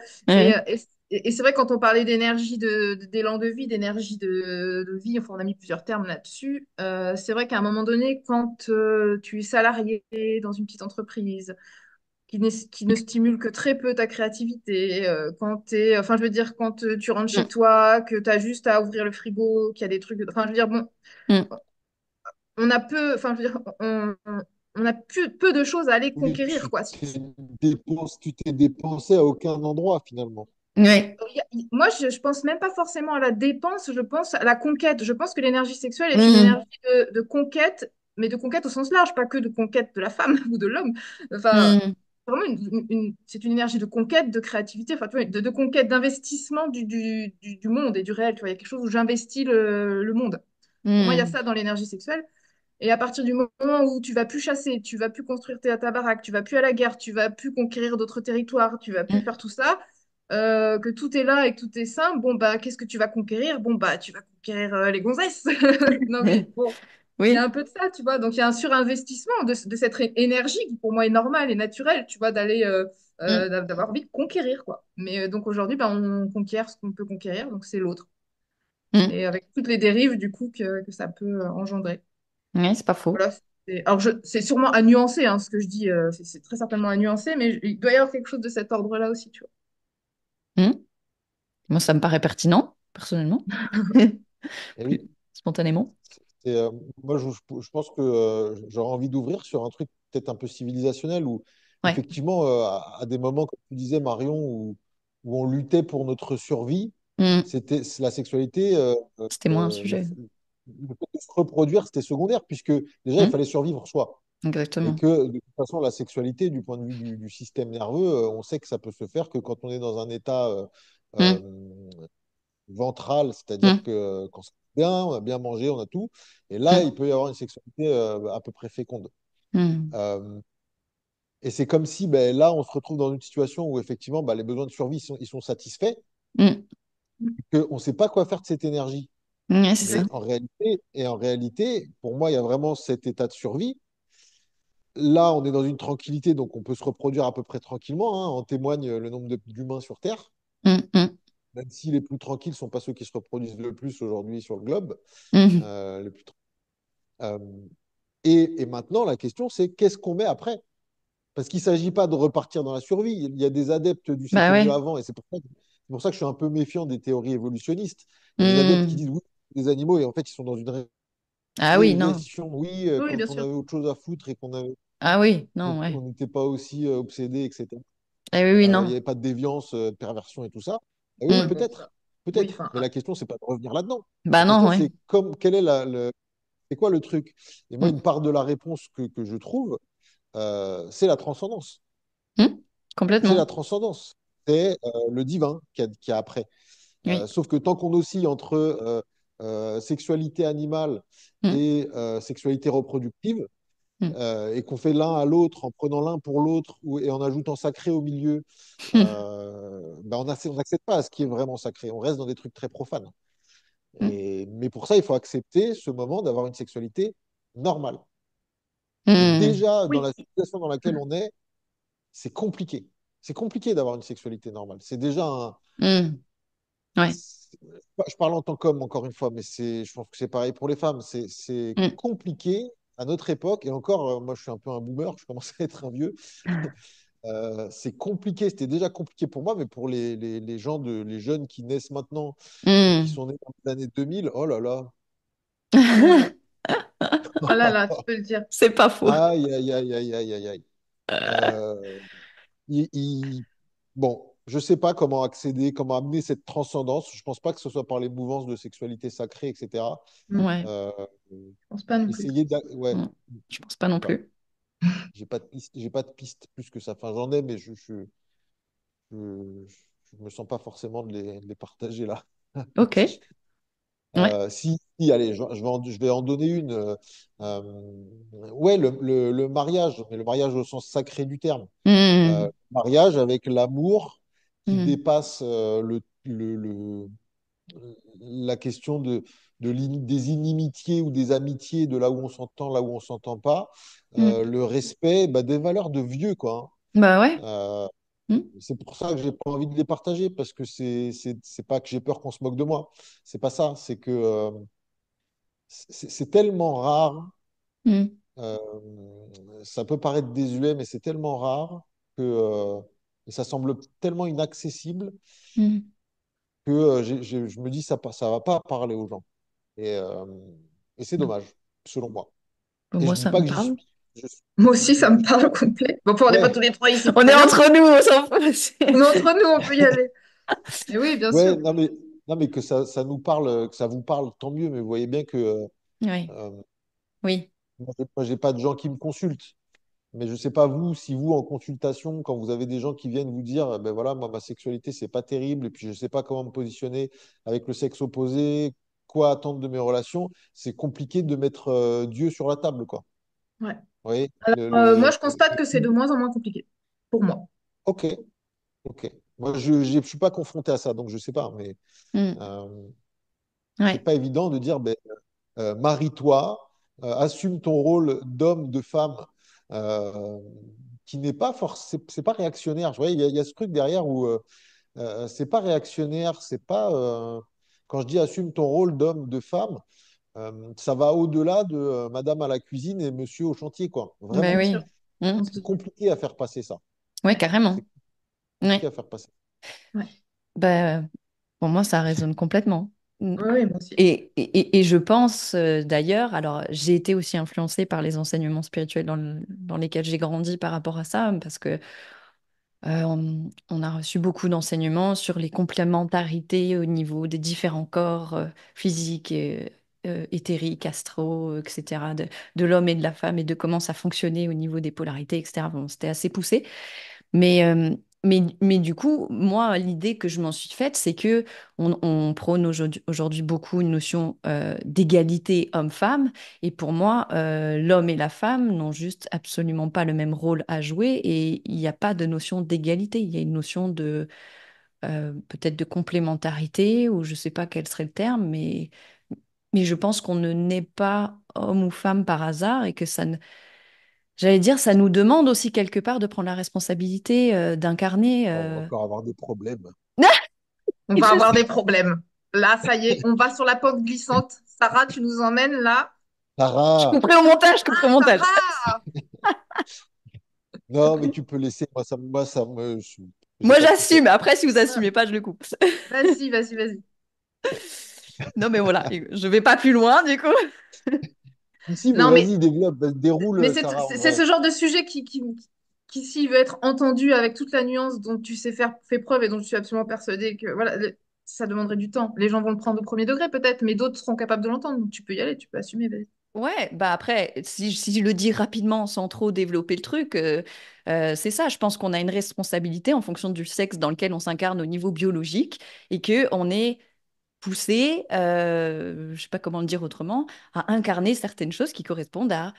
et c'est vrai, quand on parlait d'énergie, d'élan de vie, d'énergie de vie, enfin, on a mis plusieurs termes là-dessus, c'est vrai qu'à un moment donné, quand tu es salarié dans une petite entreprise... qui ne stimule que très peu ta créativité, quand tu rentres chez toi, que tu as juste à ouvrir le frigo, qu'il y a des trucs... Enfin, je veux dire, bon... On a peu... Enfin, je veux dire, on a peu de choses à aller conquérir, quoi. Tu t'es dépensé à aucun endroit, finalement. Ouais. Moi, je pense même pas forcément à la dépense, je pense à la conquête. Je pense que l'énergie sexuelle est une énergie de conquête, mais de conquête au sens large, pas que de conquête de la femme ou de l'homme. Enfin... Vraiment c'est une énergie de conquête, de créativité, enfin, tu vois, de conquête, d'investissement du monde et du réel. Tu vois, il y a quelque chose où j'investis le monde. Pour moi, il y a ça dans l'énergie sexuelle. Et à partir du moment où tu vas plus chasser, tu vas plus construire ta baraque, tu vas plus à la guerre, tu vas plus conquérir d'autres territoires, tu vas plus faire tout ça, que tout est là et que tout est sain, bon, bah, qu'est-ce que tu vas conquérir? Bon, bah, tu vas conquérir les gonzesses. Non, mais bon, Il y Oui, a un peu de ça, tu vois. Donc, il y a un surinvestissement de cette énergie qui, pour moi, est normale et naturelle, tu vois, d'aller, Mm. D'avoir envie de conquérir, quoi. Mais donc, aujourd'hui, ben, on conquiert ce qu'on peut conquérir, donc c'est l'autre. Mm. Et avec toutes les dérives, du coup, que ça peut engendrer. Ouais, c'est pas faux. Voilà. Alors, c'est sûrement à nuancer, hein, ce que je dis, c'est très certainement à nuancer, mais il doit y avoir quelque chose de cet ordre-là aussi, tu vois. Mm. Moi, ça me paraît pertinent, personnellement, Eh oui. plus spontanément. Et, moi, je pense que j'aurais envie d'ouvrir sur un truc peut-être un peu civilisationnel où, Ouais. effectivement, à des moments, comme tu disais, Marion, où on luttait pour notre survie, Mm. La sexualité, C'était moins un sujet. Le fait de se reproduire, c'était secondaire, puisque déjà, il Mm. fallait survivre soi. Et Exactement. que, de toute façon, la sexualité, du point de vue du système nerveux, on sait que ça peut se faire que quand on est dans un état Mm. euh, ventrale, c'est-à-dire Mm. que quand c'est bien, on a bien mangé, on a tout. Et là, il peut y avoir une sexualité à peu près féconde. Mm. Euh, Et c'est comme si, ben, là, on se retrouve dans une situation où effectivement, ben, les besoins de survie, ils sont satisfaits, Mm. qu'on ne sait pas quoi faire de cette énergie. Ouais, c'est ça. Et en réalité, pour moi, il y a vraiment cet état de survie. Là, on est dans une tranquillité, donc on peut se reproduire à peu près tranquillement, hein. En témoigne le nombre d'humains sur Terre, Mm. Mm. même si les plus tranquilles ne sont pas ceux qui se reproduisent le plus aujourd'hui sur le globe. Mm. Les plus Euh, et maintenant, la question, c'est qu'est-ce qu'on met après? Parce qu'il ne s'agit pas de repartir dans la survie. Il y a des adeptes du Bah siècle de ouais. avant, et c'est pour ça que je suis un peu méfiant des théories évolutionnistes. Il y a des adeptes qui Mm. disent oui, des animaux, et en fait, ils sont dans une Ah oui, non. régression. Oui, Oui, quand bien on sûr. avait autre chose à foutre et Ah oui, non, ouais. qu'on n'était pas aussi obsédé, etc. Ah oui, Il n'y non. avait pas de déviance, de perversion et tout ça. Ah oui, Mm. peut-être, Oui, peut-être. enfin, Mais la question, c'est pas de revenir là-dedans. Bah La non, question, ouais. c'est quel est c'est quoi le truc? Et moi, Mm. une part de la réponse que je trouve, c'est la transcendance. Mm. C'est la Complètement. transcendance. C'est le divin qu'il y a après. Oui. Sauf que tant qu'on oscille entre sexualité animale Mm. et sexualité reproductive, Mm. Et qu'on fait l'un à l'autre en prenant l'un pour l'autre et en ajoutant sacré au milieu, ben on n'accède pas à ce qui est vraiment sacré. On reste dans des trucs très profanes. Mm. Mais pour ça, il faut accepter ce moment d'avoir une sexualité normale. Et Mm. déjà, dans Oui. la situation dans laquelle on est, c'est compliqué. C'est compliqué d'avoir une sexualité normale. C'est déjà Mm. Ouais. c'est- Je parle en tant qu'homme, encore une fois, mais je pense que c'est pareil pour les femmes. C'est Mm. compliqué à notre époque. Et encore, moi, je suis un peu un boomer, je commence à être un vieux. C'est compliqué, c'était déjà compliqué pour moi, mais pour les jeunes qui naissent maintenant et qui Mm. sont nés dans les années 2000, oh là là. Oh là là, tu peux le dire. C'est pas faux. Aïe, aïe, aïe, aïe, aïe, aïe, aïe. Euh, il- il- Bon, je sais pas comment accéder, comment amener cette transcendance. Je pense pas que ce soit par les mouvances de sexualité sacrée, etc. Ouais, Euh, Je pense pas non plus. Essayer ouais, Mm. Je pense pas non bah, plus. j'ai pas de piste plus que ça. Enfin, j'en ai, mais je, je me sens pas forcément de les partager là. Ok, ouais. Si, allez, je vais en donner une. Ouais, le mariage, mais le mariage au sens sacré du terme. Mm. Mariage avec l'amour qui Mm. dépasse la question des inimitiés ou des amitiés, de là où on s'entend pas, Mm. Le respect bah, des valeurs de vieux, quoi, Bah ouais. hein. Mm. C'est pour ça que j'ai pas envie de les partager, parce que c'est pas que j'ai peur qu'on se moque de moi. C'est pas ça, c'est que c'est tellement rare, Mm. euh, ça peut paraître désuet, mais c'est tellement rare que et ça semble tellement inaccessible Mm. que je me dis ça va pas parler aux gens. Et, euh, et c'est Mm. dommage, selon moi. Bon, Et moi, je dis ça pas me que j'y parle. suis. Je suis- Moi aussi, ça me parle au complet. Bon, enfin, on n'est pas Ouais, tous les trois ici On tout est à l'heure. entre nous, on s'en On est fout. entre nous, on peut y aller. Mais oui, bien ouais, sûr. non mais que ça nous parle, que ça vous parle, tant mieux. Mais vous voyez bien que Ouais. euh, Oui. moi, j'ai pas de gens qui me consultent. Mais je sais pas vous, si vous en consultation, quand vous avez des gens qui viennent vous dire, ben voilà, moi ma sexualité c'est pas terrible, et puis je sais pas comment me positionner avec le sexe opposé, quoi attendre de mes relations, c'est compliqué de mettre Dieu sur la table, quoi. Ouais. Vous voyez? Alors, moi, je constate que c'est de moins en moins compliqué. Pour moi. Ok, ok. Moi, je suis pas confronté à ça, donc je sais pas, mais Mm. euh, c'est Ouais. pas évident de dire, ben, marie-toi, assume ton rôle d'homme, de femme, qui n'est pas forcément, c'est pas réactionnaire. Vous voyez, il y a ce truc derrière où c'est pas réactionnaire, c'est pas. Quand je dis assume ton rôle d'homme, de femme, ça va au-delà de madame à la cuisine et monsieur au chantier, quoi. Vraiment, ben oui. C'est compliqué à faire passer ça. Oui, carrément. C'est compliqué à faire passer. Ouais. Ben, pour moi, ça résonne complètement. Oui, moi aussi. Et je pense d'ailleurs, alors j'ai été aussi influencée par les enseignements spirituels dans lesquels j'ai grandi par rapport à ça, parce que on a reçu beaucoup d'enseignements sur les complémentarités au niveau des différents corps physiques et éthériques, astraux, etc., de l'homme et de la femme, et de comment ça fonctionnait au niveau des polarités, etc. Bon, c'était assez poussé, mais du coup, moi, l'idée que je m'en suis faite, c'est qu'on prône aujourd'hui beaucoup une notion d'égalité homme-femme. Et pour moi, l'homme et la femme n'ont juste absolument pas le même rôle à jouer. Et il n'y a pas de notion d'égalité. Il y a une notion de peut-être de complémentarité, ou je ne sais pas quel serait le terme, mais je pense qu'on ne naît pas homme ou femme par hasard, et que ça ne... J'allais dire, ça nous demande aussi quelque part de prendre la responsabilité d'incarner... On va encore avoir des problèmes. Des problèmes. Là, ça y est, on va sur la pente glissante. Sarah, tu nous emmènes là. Sarah. Je couperai au montage. Sarah. Non, mais tu peux laisser. Moi, j'assume. Après, si vous n'assumez pas, je le coupe. Vas-y. Non, mais voilà, je ne vais pas plus loin, du coup. Si, non, mais développe, déroule. Mais c'est ce genre de sujet qui s'il veut être entendu avec toute la nuance dont tu sais faire, fait preuve, et dont je suis absolument persuadée que voilà, ça demanderait du temps. Les gens vont le prendre au premier degré peut-être, mais d'autres seront capables de l'entendre. Donc tu peux y aller, tu peux assumer. Vas-y. Ouais, bah après, si je le dis rapidement sans trop développer le truc, c'est ça. Je pense qu'on a une responsabilité en fonction du sexe dans lequel on s'incarne au niveau biologique, et qu'on est poussé, je ne sais pas comment le dire autrement, à incarner certaines choses qui correspondent à,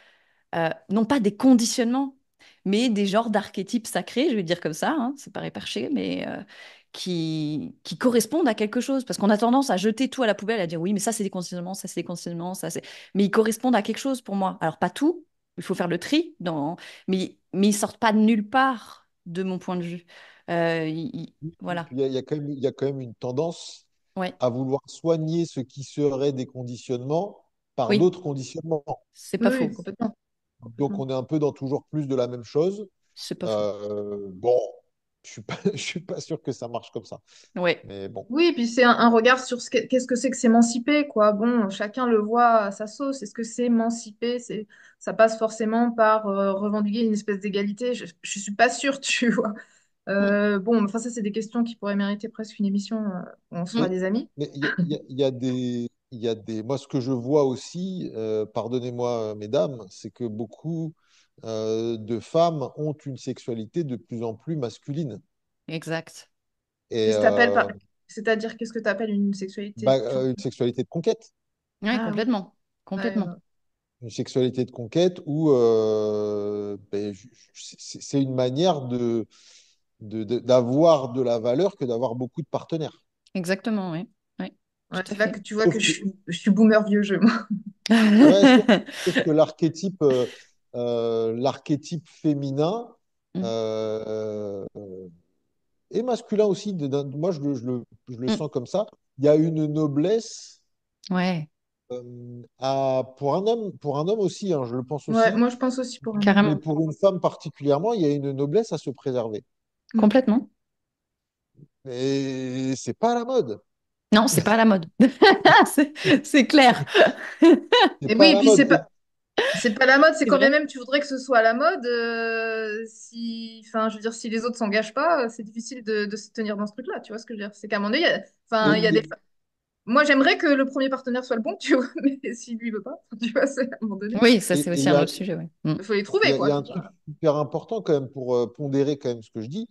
non pas des conditionnements, mais des genres d'archétypes sacrés, je vais dire comme ça, hein, ça paraît perché, mais qui correspondent à quelque chose. Parce qu'on a tendance à jeter tout à la poubelle, à dire oui, mais ça c'est des conditionnements, ça c'est des conditionnements, ça c'est... Mais ils correspondent à quelque chose pour moi. Alors pas tout, il faut faire le tri, mais ils ne sortent pas de nulle part, de mon point de vue. Voilà. Il y a quand même une tendance... Ouais. À vouloir soigner ce qui serait des conditionnements par d'autres conditionnements. C'est pas faux, complètement. Donc, on est un peu dans toujours plus de la même chose. C'est pas faux. Bon, je suis pas sûre que ça marche comme ça. Ouais. Mais bon. Oui, et puis c'est un regard sur qu'est-ce que c'est que s'émanciper, quoi. Bon, chacun le voit à sa sauce. Est-ce que s'émanciper, ça passe forcément par revendiquer une espèce d'égalité? Je suis pas sûre, tu vois. Bon, enfin ça, c'est des questions qui pourraient mériter presque une émission où on soit des amis. Mais il y a des... Moi, ce que je vois aussi, pardonnez-moi, mesdames, c'est que beaucoup de femmes ont une sexualité de plus en plus masculine. Exact. Et c'est-à-dire, qu'est-ce que tu appelles une sexualité? Une sexualité de conquête. Oui, complètement. Ouais, une sexualité de conquête où c'est une manière d'avoir de la valeur que d'avoir beaucoup de partenaires. Exactement, oui. Ouais, c'est là que tu vois que je suis boomer vieux jeu, moi. Ouais, sauf que l'archétype féminin et masculin aussi, moi je le sens comme ça, il y a une noblesse. Ouais. Pour un homme aussi, hein, je le pense aussi. Ouais, moi, je pense aussi pour un homme. Carrément. Mais pour une femme particulièrement, il y a une noblesse à se préserver. Complètement. Et c'est pas à la mode. Non, c'est pas à la mode. c'est clair. C'est pas à la mode. C'est quand même tu voudrais que ce soit à la mode. Si les autres s'engagent pas, c'est difficile de se tenir dans ce truc-là. Tu vois ce que je veux dire? C'est qu'à un moment donné, il y a des... Moi, j'aimerais que le premier partenaire soit le bon, tu vois, mais s'il lui veut pas, tu vois, c'est à un moment donné. Oui, ça, c'est aussi un autre sujet, oui. Il faut les trouver, quoi. Il y a un truc super important, quand même, pour pondérer quand même ce que je dis.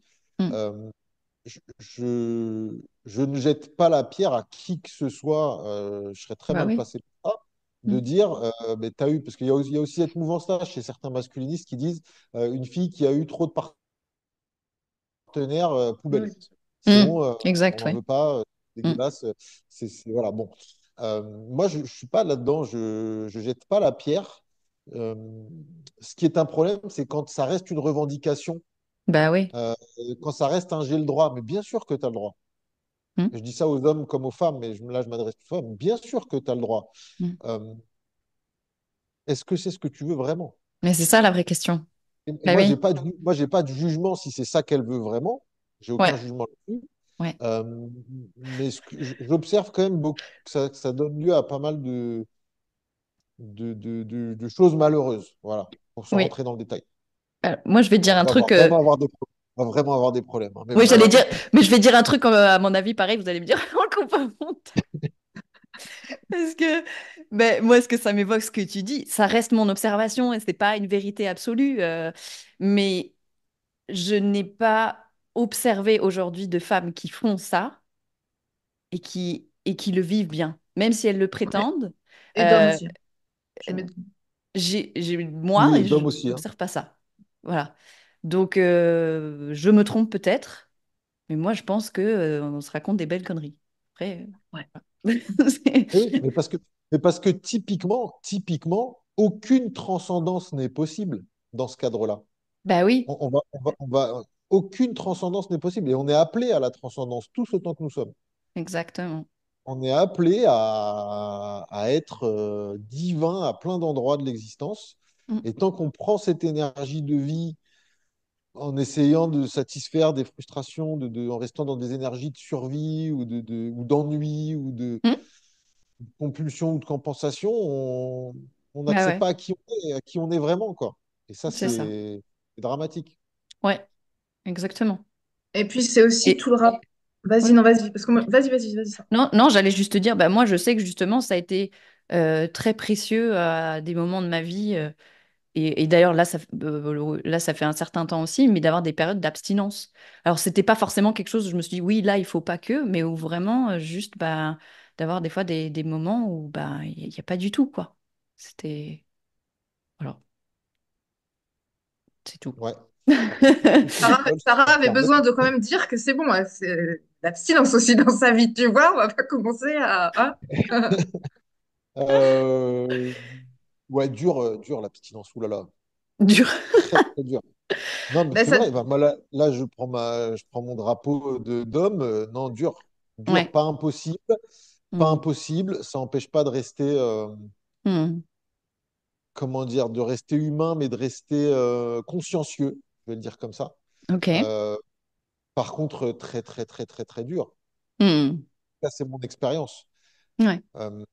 Je ne jette pas la pierre à qui que ce soit. Je serais très mal placé pour ça, de dire, mais t'as eu... Parce qu'il y a aussi cette mouvance-là chez certains masculinistes qui disent une fille qui a eu trop de partenaires poubelle. Sinon, on ne veut pas... Dégueulasse, c'est voilà, bon. Moi, je ne suis pas là-dedans, je ne jette pas la pierre. Ce qui est un problème, c'est quand ça reste une revendication. Bah oui. Quand ça reste un « j'ai le droit », mais bien sûr que tu as le droit. Je dis ça aux hommes comme aux femmes, mais là, je m'adresse aux femmes. Bien sûr que tu as le droit. Est-ce que c'est ce que tu veux vraiment? Mais c'est ça la vraie question. Bah moi, oui. j'ai pas de jugement si c'est ça qu'elle veut vraiment. J'ai aucun jugement là-dessus. Ouais. Mais j'observe quand même beaucoup que ça donne lieu à pas mal de choses malheureuses. Voilà, pour se rentrer dans le détail. Alors, moi, je vais te dire on va vraiment avoir des problèmes. Hein, oui, j'allais dire, mais je vais dire un truc, à mon avis, pareil, vous allez me dire, on coupe à monter. Parce que moi, ce que ça m'évoque, ce que tu dis, ça reste mon observation et ce n'est pas une vérité absolue. Mais je n'ai pas observé aujourd'hui de femmes qui font ça et qui le vivent bien, même si elles le prétendent. Et d'hommes aussi. Moi, oui, je n'observe pas ça. Voilà. Donc, je me trompe peut-être, mais moi, je pense qu'on se raconte des belles conneries. Après, mais parce que typiquement, aucune transcendance n'est possible dans ce cadre-là. Bah oui. Aucune transcendance n'est possible et on est appelé à la transcendance tous autant que nous sommes. Exactement. On est appelé à être divin à plein d'endroits de l'existence et tant qu'on prend cette énergie de vie en essayant de satisfaire des frustrations, en restant dans des énergies de survie ou d'ennui ou de compulsion ou de compensation, on n'accède pas à qui on est vraiment, quoi. Et ça, c'est dramatique. Ouais, exactement. Et puis, c'est aussi tout le rapport. Vas-y. Non, j'allais juste te dire, moi, je sais que justement, ça a été très précieux à des moments de ma vie. Et d'ailleurs, là, ça fait un certain temps aussi, mais d'avoir des périodes d'abstinence. Alors, c'était pas forcément quelque chose où je me suis dit, oui, là, il faut pas que, mais où vraiment, juste, d'avoir des fois des moments où il n'y a pas du tout, quoi. C'était... Voilà. C'est tout. Ouais. Sarah avait besoin de quand même dire que c'est bon, c'est l'abstinence aussi dans sa vie, tu vois, on va pas commencer à... Ouais, dur l'abstinence, oulala. Dur. Très dur. Non, mais c'est vrai, là, je prends mon drapeau d'homme, non, dur, pas impossible, ça n'empêche pas de rester, comment dire, de rester humain, mais de rester consciencieux, je vais le dire comme ça. Ok. Par contre, très, très, très, très, très dur. Là, c'est mon expérience. Ouais.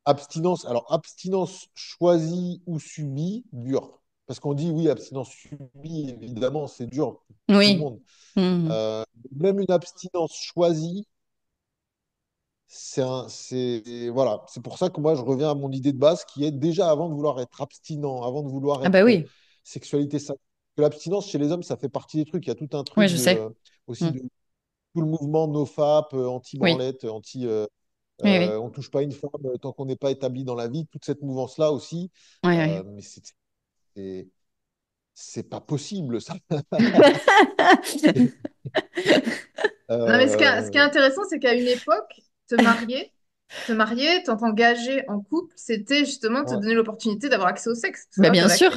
Abstinence choisie ou subie, dur. Parce qu'on dit oui, abstinence subie, évidemment, c'est dur pour tout le monde. Même une abstinence choisie, c'est pour ça que moi je reviens à mon idée de base qui est déjà avant de vouloir être abstinent, avant de vouloir être sexualité. L'abstinence chez les hommes, ça fait partie des trucs. Il y a tout un truc aussi de tout le mouvement NoFap, anti-branlette, anti. On ne touche pas une femme tant qu'on n'est pas établi dans la vie, toute cette mouvance-là aussi. Mais c'est pas possible, ça. Non, mais ce qui est intéressant, c'est qu'à une époque, te marier, t'engager en couple, c'était justement te donner l'opportunité d'avoir accès au sexe. Bah, bien sûr.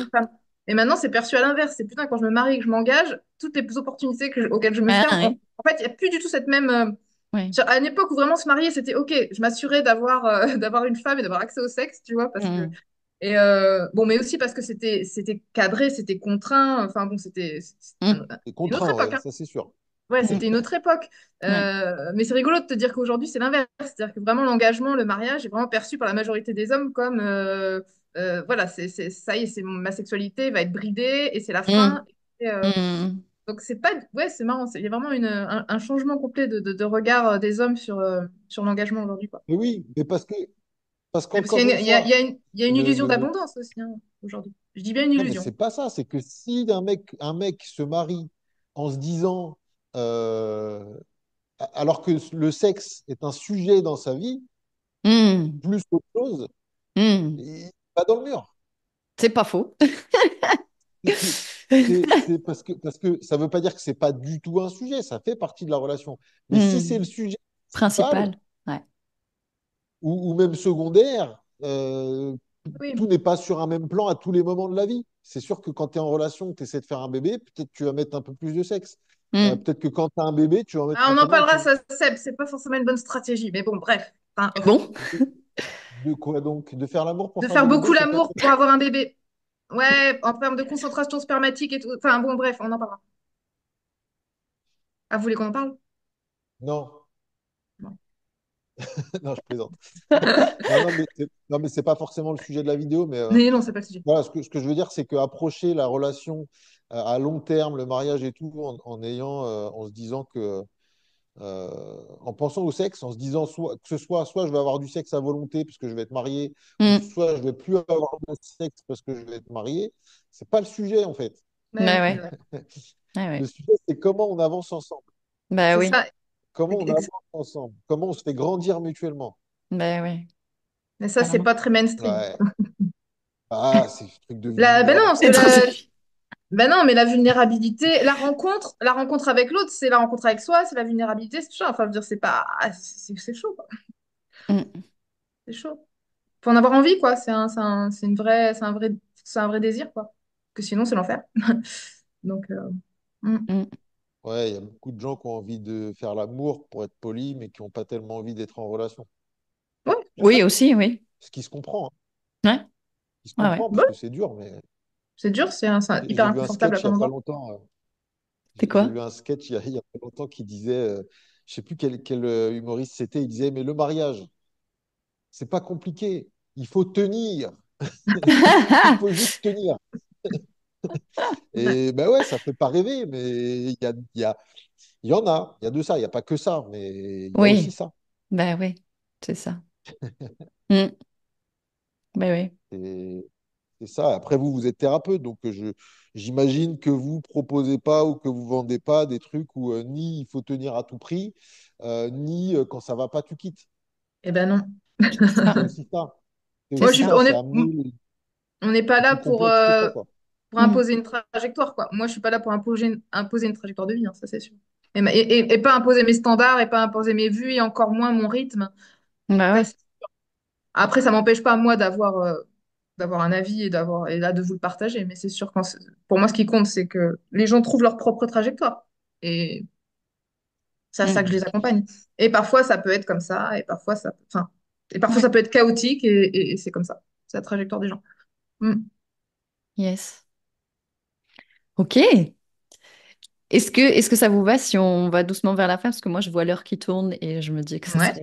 Et maintenant, c'est perçu à l'inverse. C'est putain, quand je me marie et que je m'engage, toutes les opportunités auxquelles je me tiens, en fait, il n'y a plus du tout cette même... À une époque où vraiment se marier, c'était ok, je m'assurais d'avoir une femme et d'avoir accès au sexe, tu vois, parce que mais aussi parce que c'était cadré, c'était contraint, enfin bon, c'était contraint, une autre époque, ça c'est sûr. Ouais, c'était une autre époque. Mais c'est rigolo de te dire qu'aujourd'hui c'est l'inverse, c'est-à-dire que vraiment l'engagement, le mariage est vraiment perçu par la majorité des hommes comme ça y est, ma sexualité va être bridée et c'est la fin. Donc, c'est pas... Ouais, c'est marrant. Il y a vraiment un changement complet de regard des hommes sur l'engagement aujourd'hui, quoi. Mais oui, mais parce qu'encore une fois... Il y a une illusion d'abondance aussi, hein, aujourd'hui. Je dis bien une illusion. Non, mais c'est pas ça. C'est que si un mec se marie en se disant... alors que le sexe est un sujet dans sa vie, plus autre chose, il va dans le mur. C'est pas faux. C'est parce que ça ne veut pas dire que ce n'est pas du tout un sujet, ça fait partie de la relation. Mais si c'est le sujet principal, ou même secondaire, oui. Tout n'est pas sur un même plan à tous les moments de la vie. C'est sûr que quand tu es en relation, tu essaies de faire un bébé, peut-être tu vas mettre un peu plus de sexe. Peut-être que quand tu as un bébé, tu vas mettre... Ah, on en parlera, ça, Seb, c'est pas forcément une bonne stratégie, mais bon, bref. Hein. Bon. De quoi donc? De faire l'amour pour... De faire beaucoup l'amour pour avoir un bébé. Ouais, en termes de concentration spermatique et tout. Enfin, bon, bref, on en parlera. Ah, vous voulez qu'on en parle? Non. Non, je plaisante. Non, mais c'est pas forcément le sujet de la vidéo. Mais non, c'est pas le sujet. Voilà, ce que je veux dire, c'est qu'approcher la relation à long terme, le mariage et tout, en se disant que, en pensant au sexe, en se disant soit je vais avoir du sexe à volonté parce que je vais être marié, ou soit je vais plus avoir de sexe parce que je vais être marié, c'est pas le sujet en fait. Ouais. Ouais. Le sujet, c'est comment on avance ensemble. Bah oui. Ça. Comment on avance ensemble? Comment on se fait grandir mutuellement? Ben oui. Mais ça, c'est pas très mainstream. Ouais. Ah, c'est ce truc de... Ben non, mais la vulnérabilité, la rencontre avec l'autre, c'est la rencontre avec soi, c'est la vulnérabilité, c'est chaud. Enfin, je veux dire, c'est pas... C'est chaud, quoi. C'est chaud. Faut en avoir envie, quoi. C'est un vrai désir, quoi. Que sinon, c'est l'enfer. Donc... Ouais, il y a beaucoup de gens qui ont envie de faire l'amour pour être poli, mais qui n'ont pas tellement envie d'être en relation. Ouais, oui, aussi, oui. Ce qui se comprend. Hein. Ouais. Ce qui se comprend, parce que c'est dur, mais... C'est dur, c'est hyper inconfortable. J'ai vu un sketch il n'y a pas longtemps. C'est quoi? J'ai vu un sketch il n'y a pas longtemps qui disait, je ne sais plus quel humoriste c'était, il disait, mais le mariage, c'est pas compliqué, il faut tenir. Il faut juste tenir. Et ben ouais, ça fait pas rêver, mais il y en a, il y a de ça, il n'y a pas que ça, mais il y a aussi ça. Ben oui, c'est ça. Ben oui. C'est ça. Après, vous êtes thérapeute, donc j'imagine que vous proposez pas ou que vous vendez pas des trucs où ni il faut tenir à tout prix, ni quand ça va pas, tu quittes. Eh ben non. C'est aussi ça. On n'est pas là pour imposer une trajectoire, quoi. Moi, je suis pas là pour imposer une trajectoire de vie, hein, ça c'est sûr. Et pas imposer mes standards, et pas imposer mes vues, et encore moins mon rythme. Bah ouais. Après, ça m'empêche pas, moi, d'avoir un avis et là de vous le partager. Mais c'est sûr, pour moi, ce qui compte, c'est que les gens trouvent leur propre trajectoire. Et c'est à ça que je les accompagne. Et parfois, ça peut être comme ça, et parfois, ça peut être chaotique, et c'est comme ça. C'est la trajectoire des gens. Yes. Ok. Est-ce que ça vous va si on va doucement vers la fin? Parce que moi, je vois l'heure qui tourne et je me dis que ça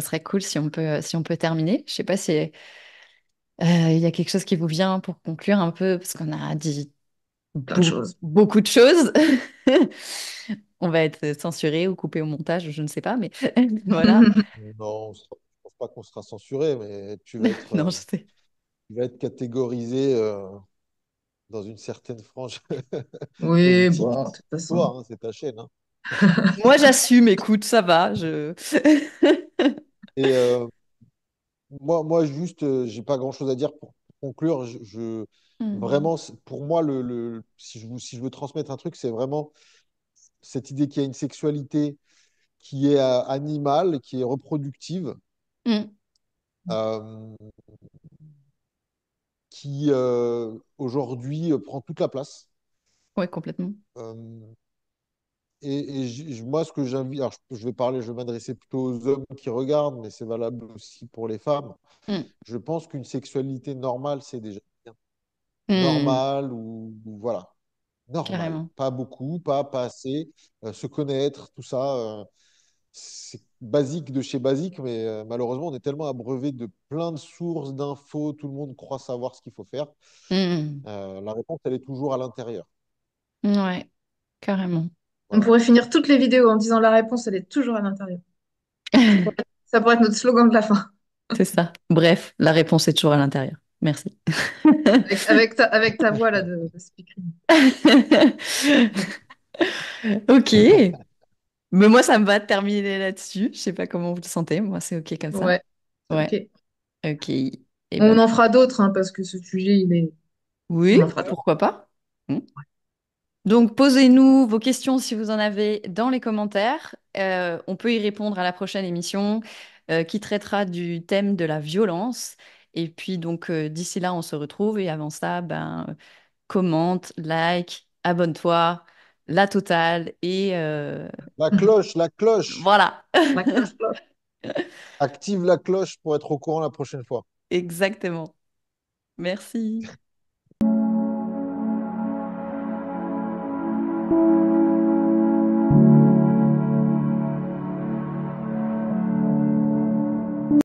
serait cool si on peut terminer. Je ne sais pas si il y a quelque chose qui vous vient pour conclure un peu, parce qu'on a dit beaucoup de choses. On va être censuré ou coupé au montage, je ne sais pas, mais voilà. Non, je ne pense pas qu'on sera censuré, mais tu vas être, non, je sais. Tu vas être catégorisé... dans une certaine frange. Oui, bon, de toute façon. Toi, hein, c'est ta chaîne. Hein. Moi, j'assume, écoute, ça va. Et moi, juste, j'ai pas grand-chose à dire pour conclure. Vraiment, pour moi, si je veux transmettre un truc, c'est vraiment cette idée qu'il y a une sexualité qui est animale, qui est reproductive, qui aujourd'hui prend toute la place. Oui, complètement. Moi, ce que j'invite, alors je vais m'adresser plutôt aux hommes qui regardent, mais c'est valable aussi pour les femmes. Je pense qu'une sexualité normale, c'est déjà bien. Normale ou voilà. Normal. Carrément. Pas beaucoup, pas assez. Se connaître, tout ça, c'est basique de chez basique, mais malheureusement, on est tellement abreuvé de plein de sources d'infos, tout le monde croit savoir ce qu'il faut faire. La réponse, elle est toujours à l'intérieur. Ouais, carrément. Voilà. On pourrait finir toutes les vidéos en disant la réponse, elle est toujours à l'intérieur. Ça pourrait être notre slogan de la fin. C'est ça. Bref, la réponse est toujours à l'intérieur. Merci. Avec ta voix là de speaker. Ok. Mais moi, ça me va de terminer là-dessus. Je ne sais pas comment vous le sentez. Moi, c'est OK comme ça. Ouais. OK. Et on en fera d'autres, hein, parce que ce sujet, il est... Oui, pourquoi pas. Donc, posez-nous vos questions si vous en avez dans les commentaires. On peut y répondre à la prochaine émission. qui traitera du thème de la violence. Et puis donc d'ici là, on se retrouve. Et avant ça, commente, like, abonne-toi, la totale et... La cloche. Voilà. La cloche, Active la cloche pour être au courant la prochaine fois. Exactement. Merci.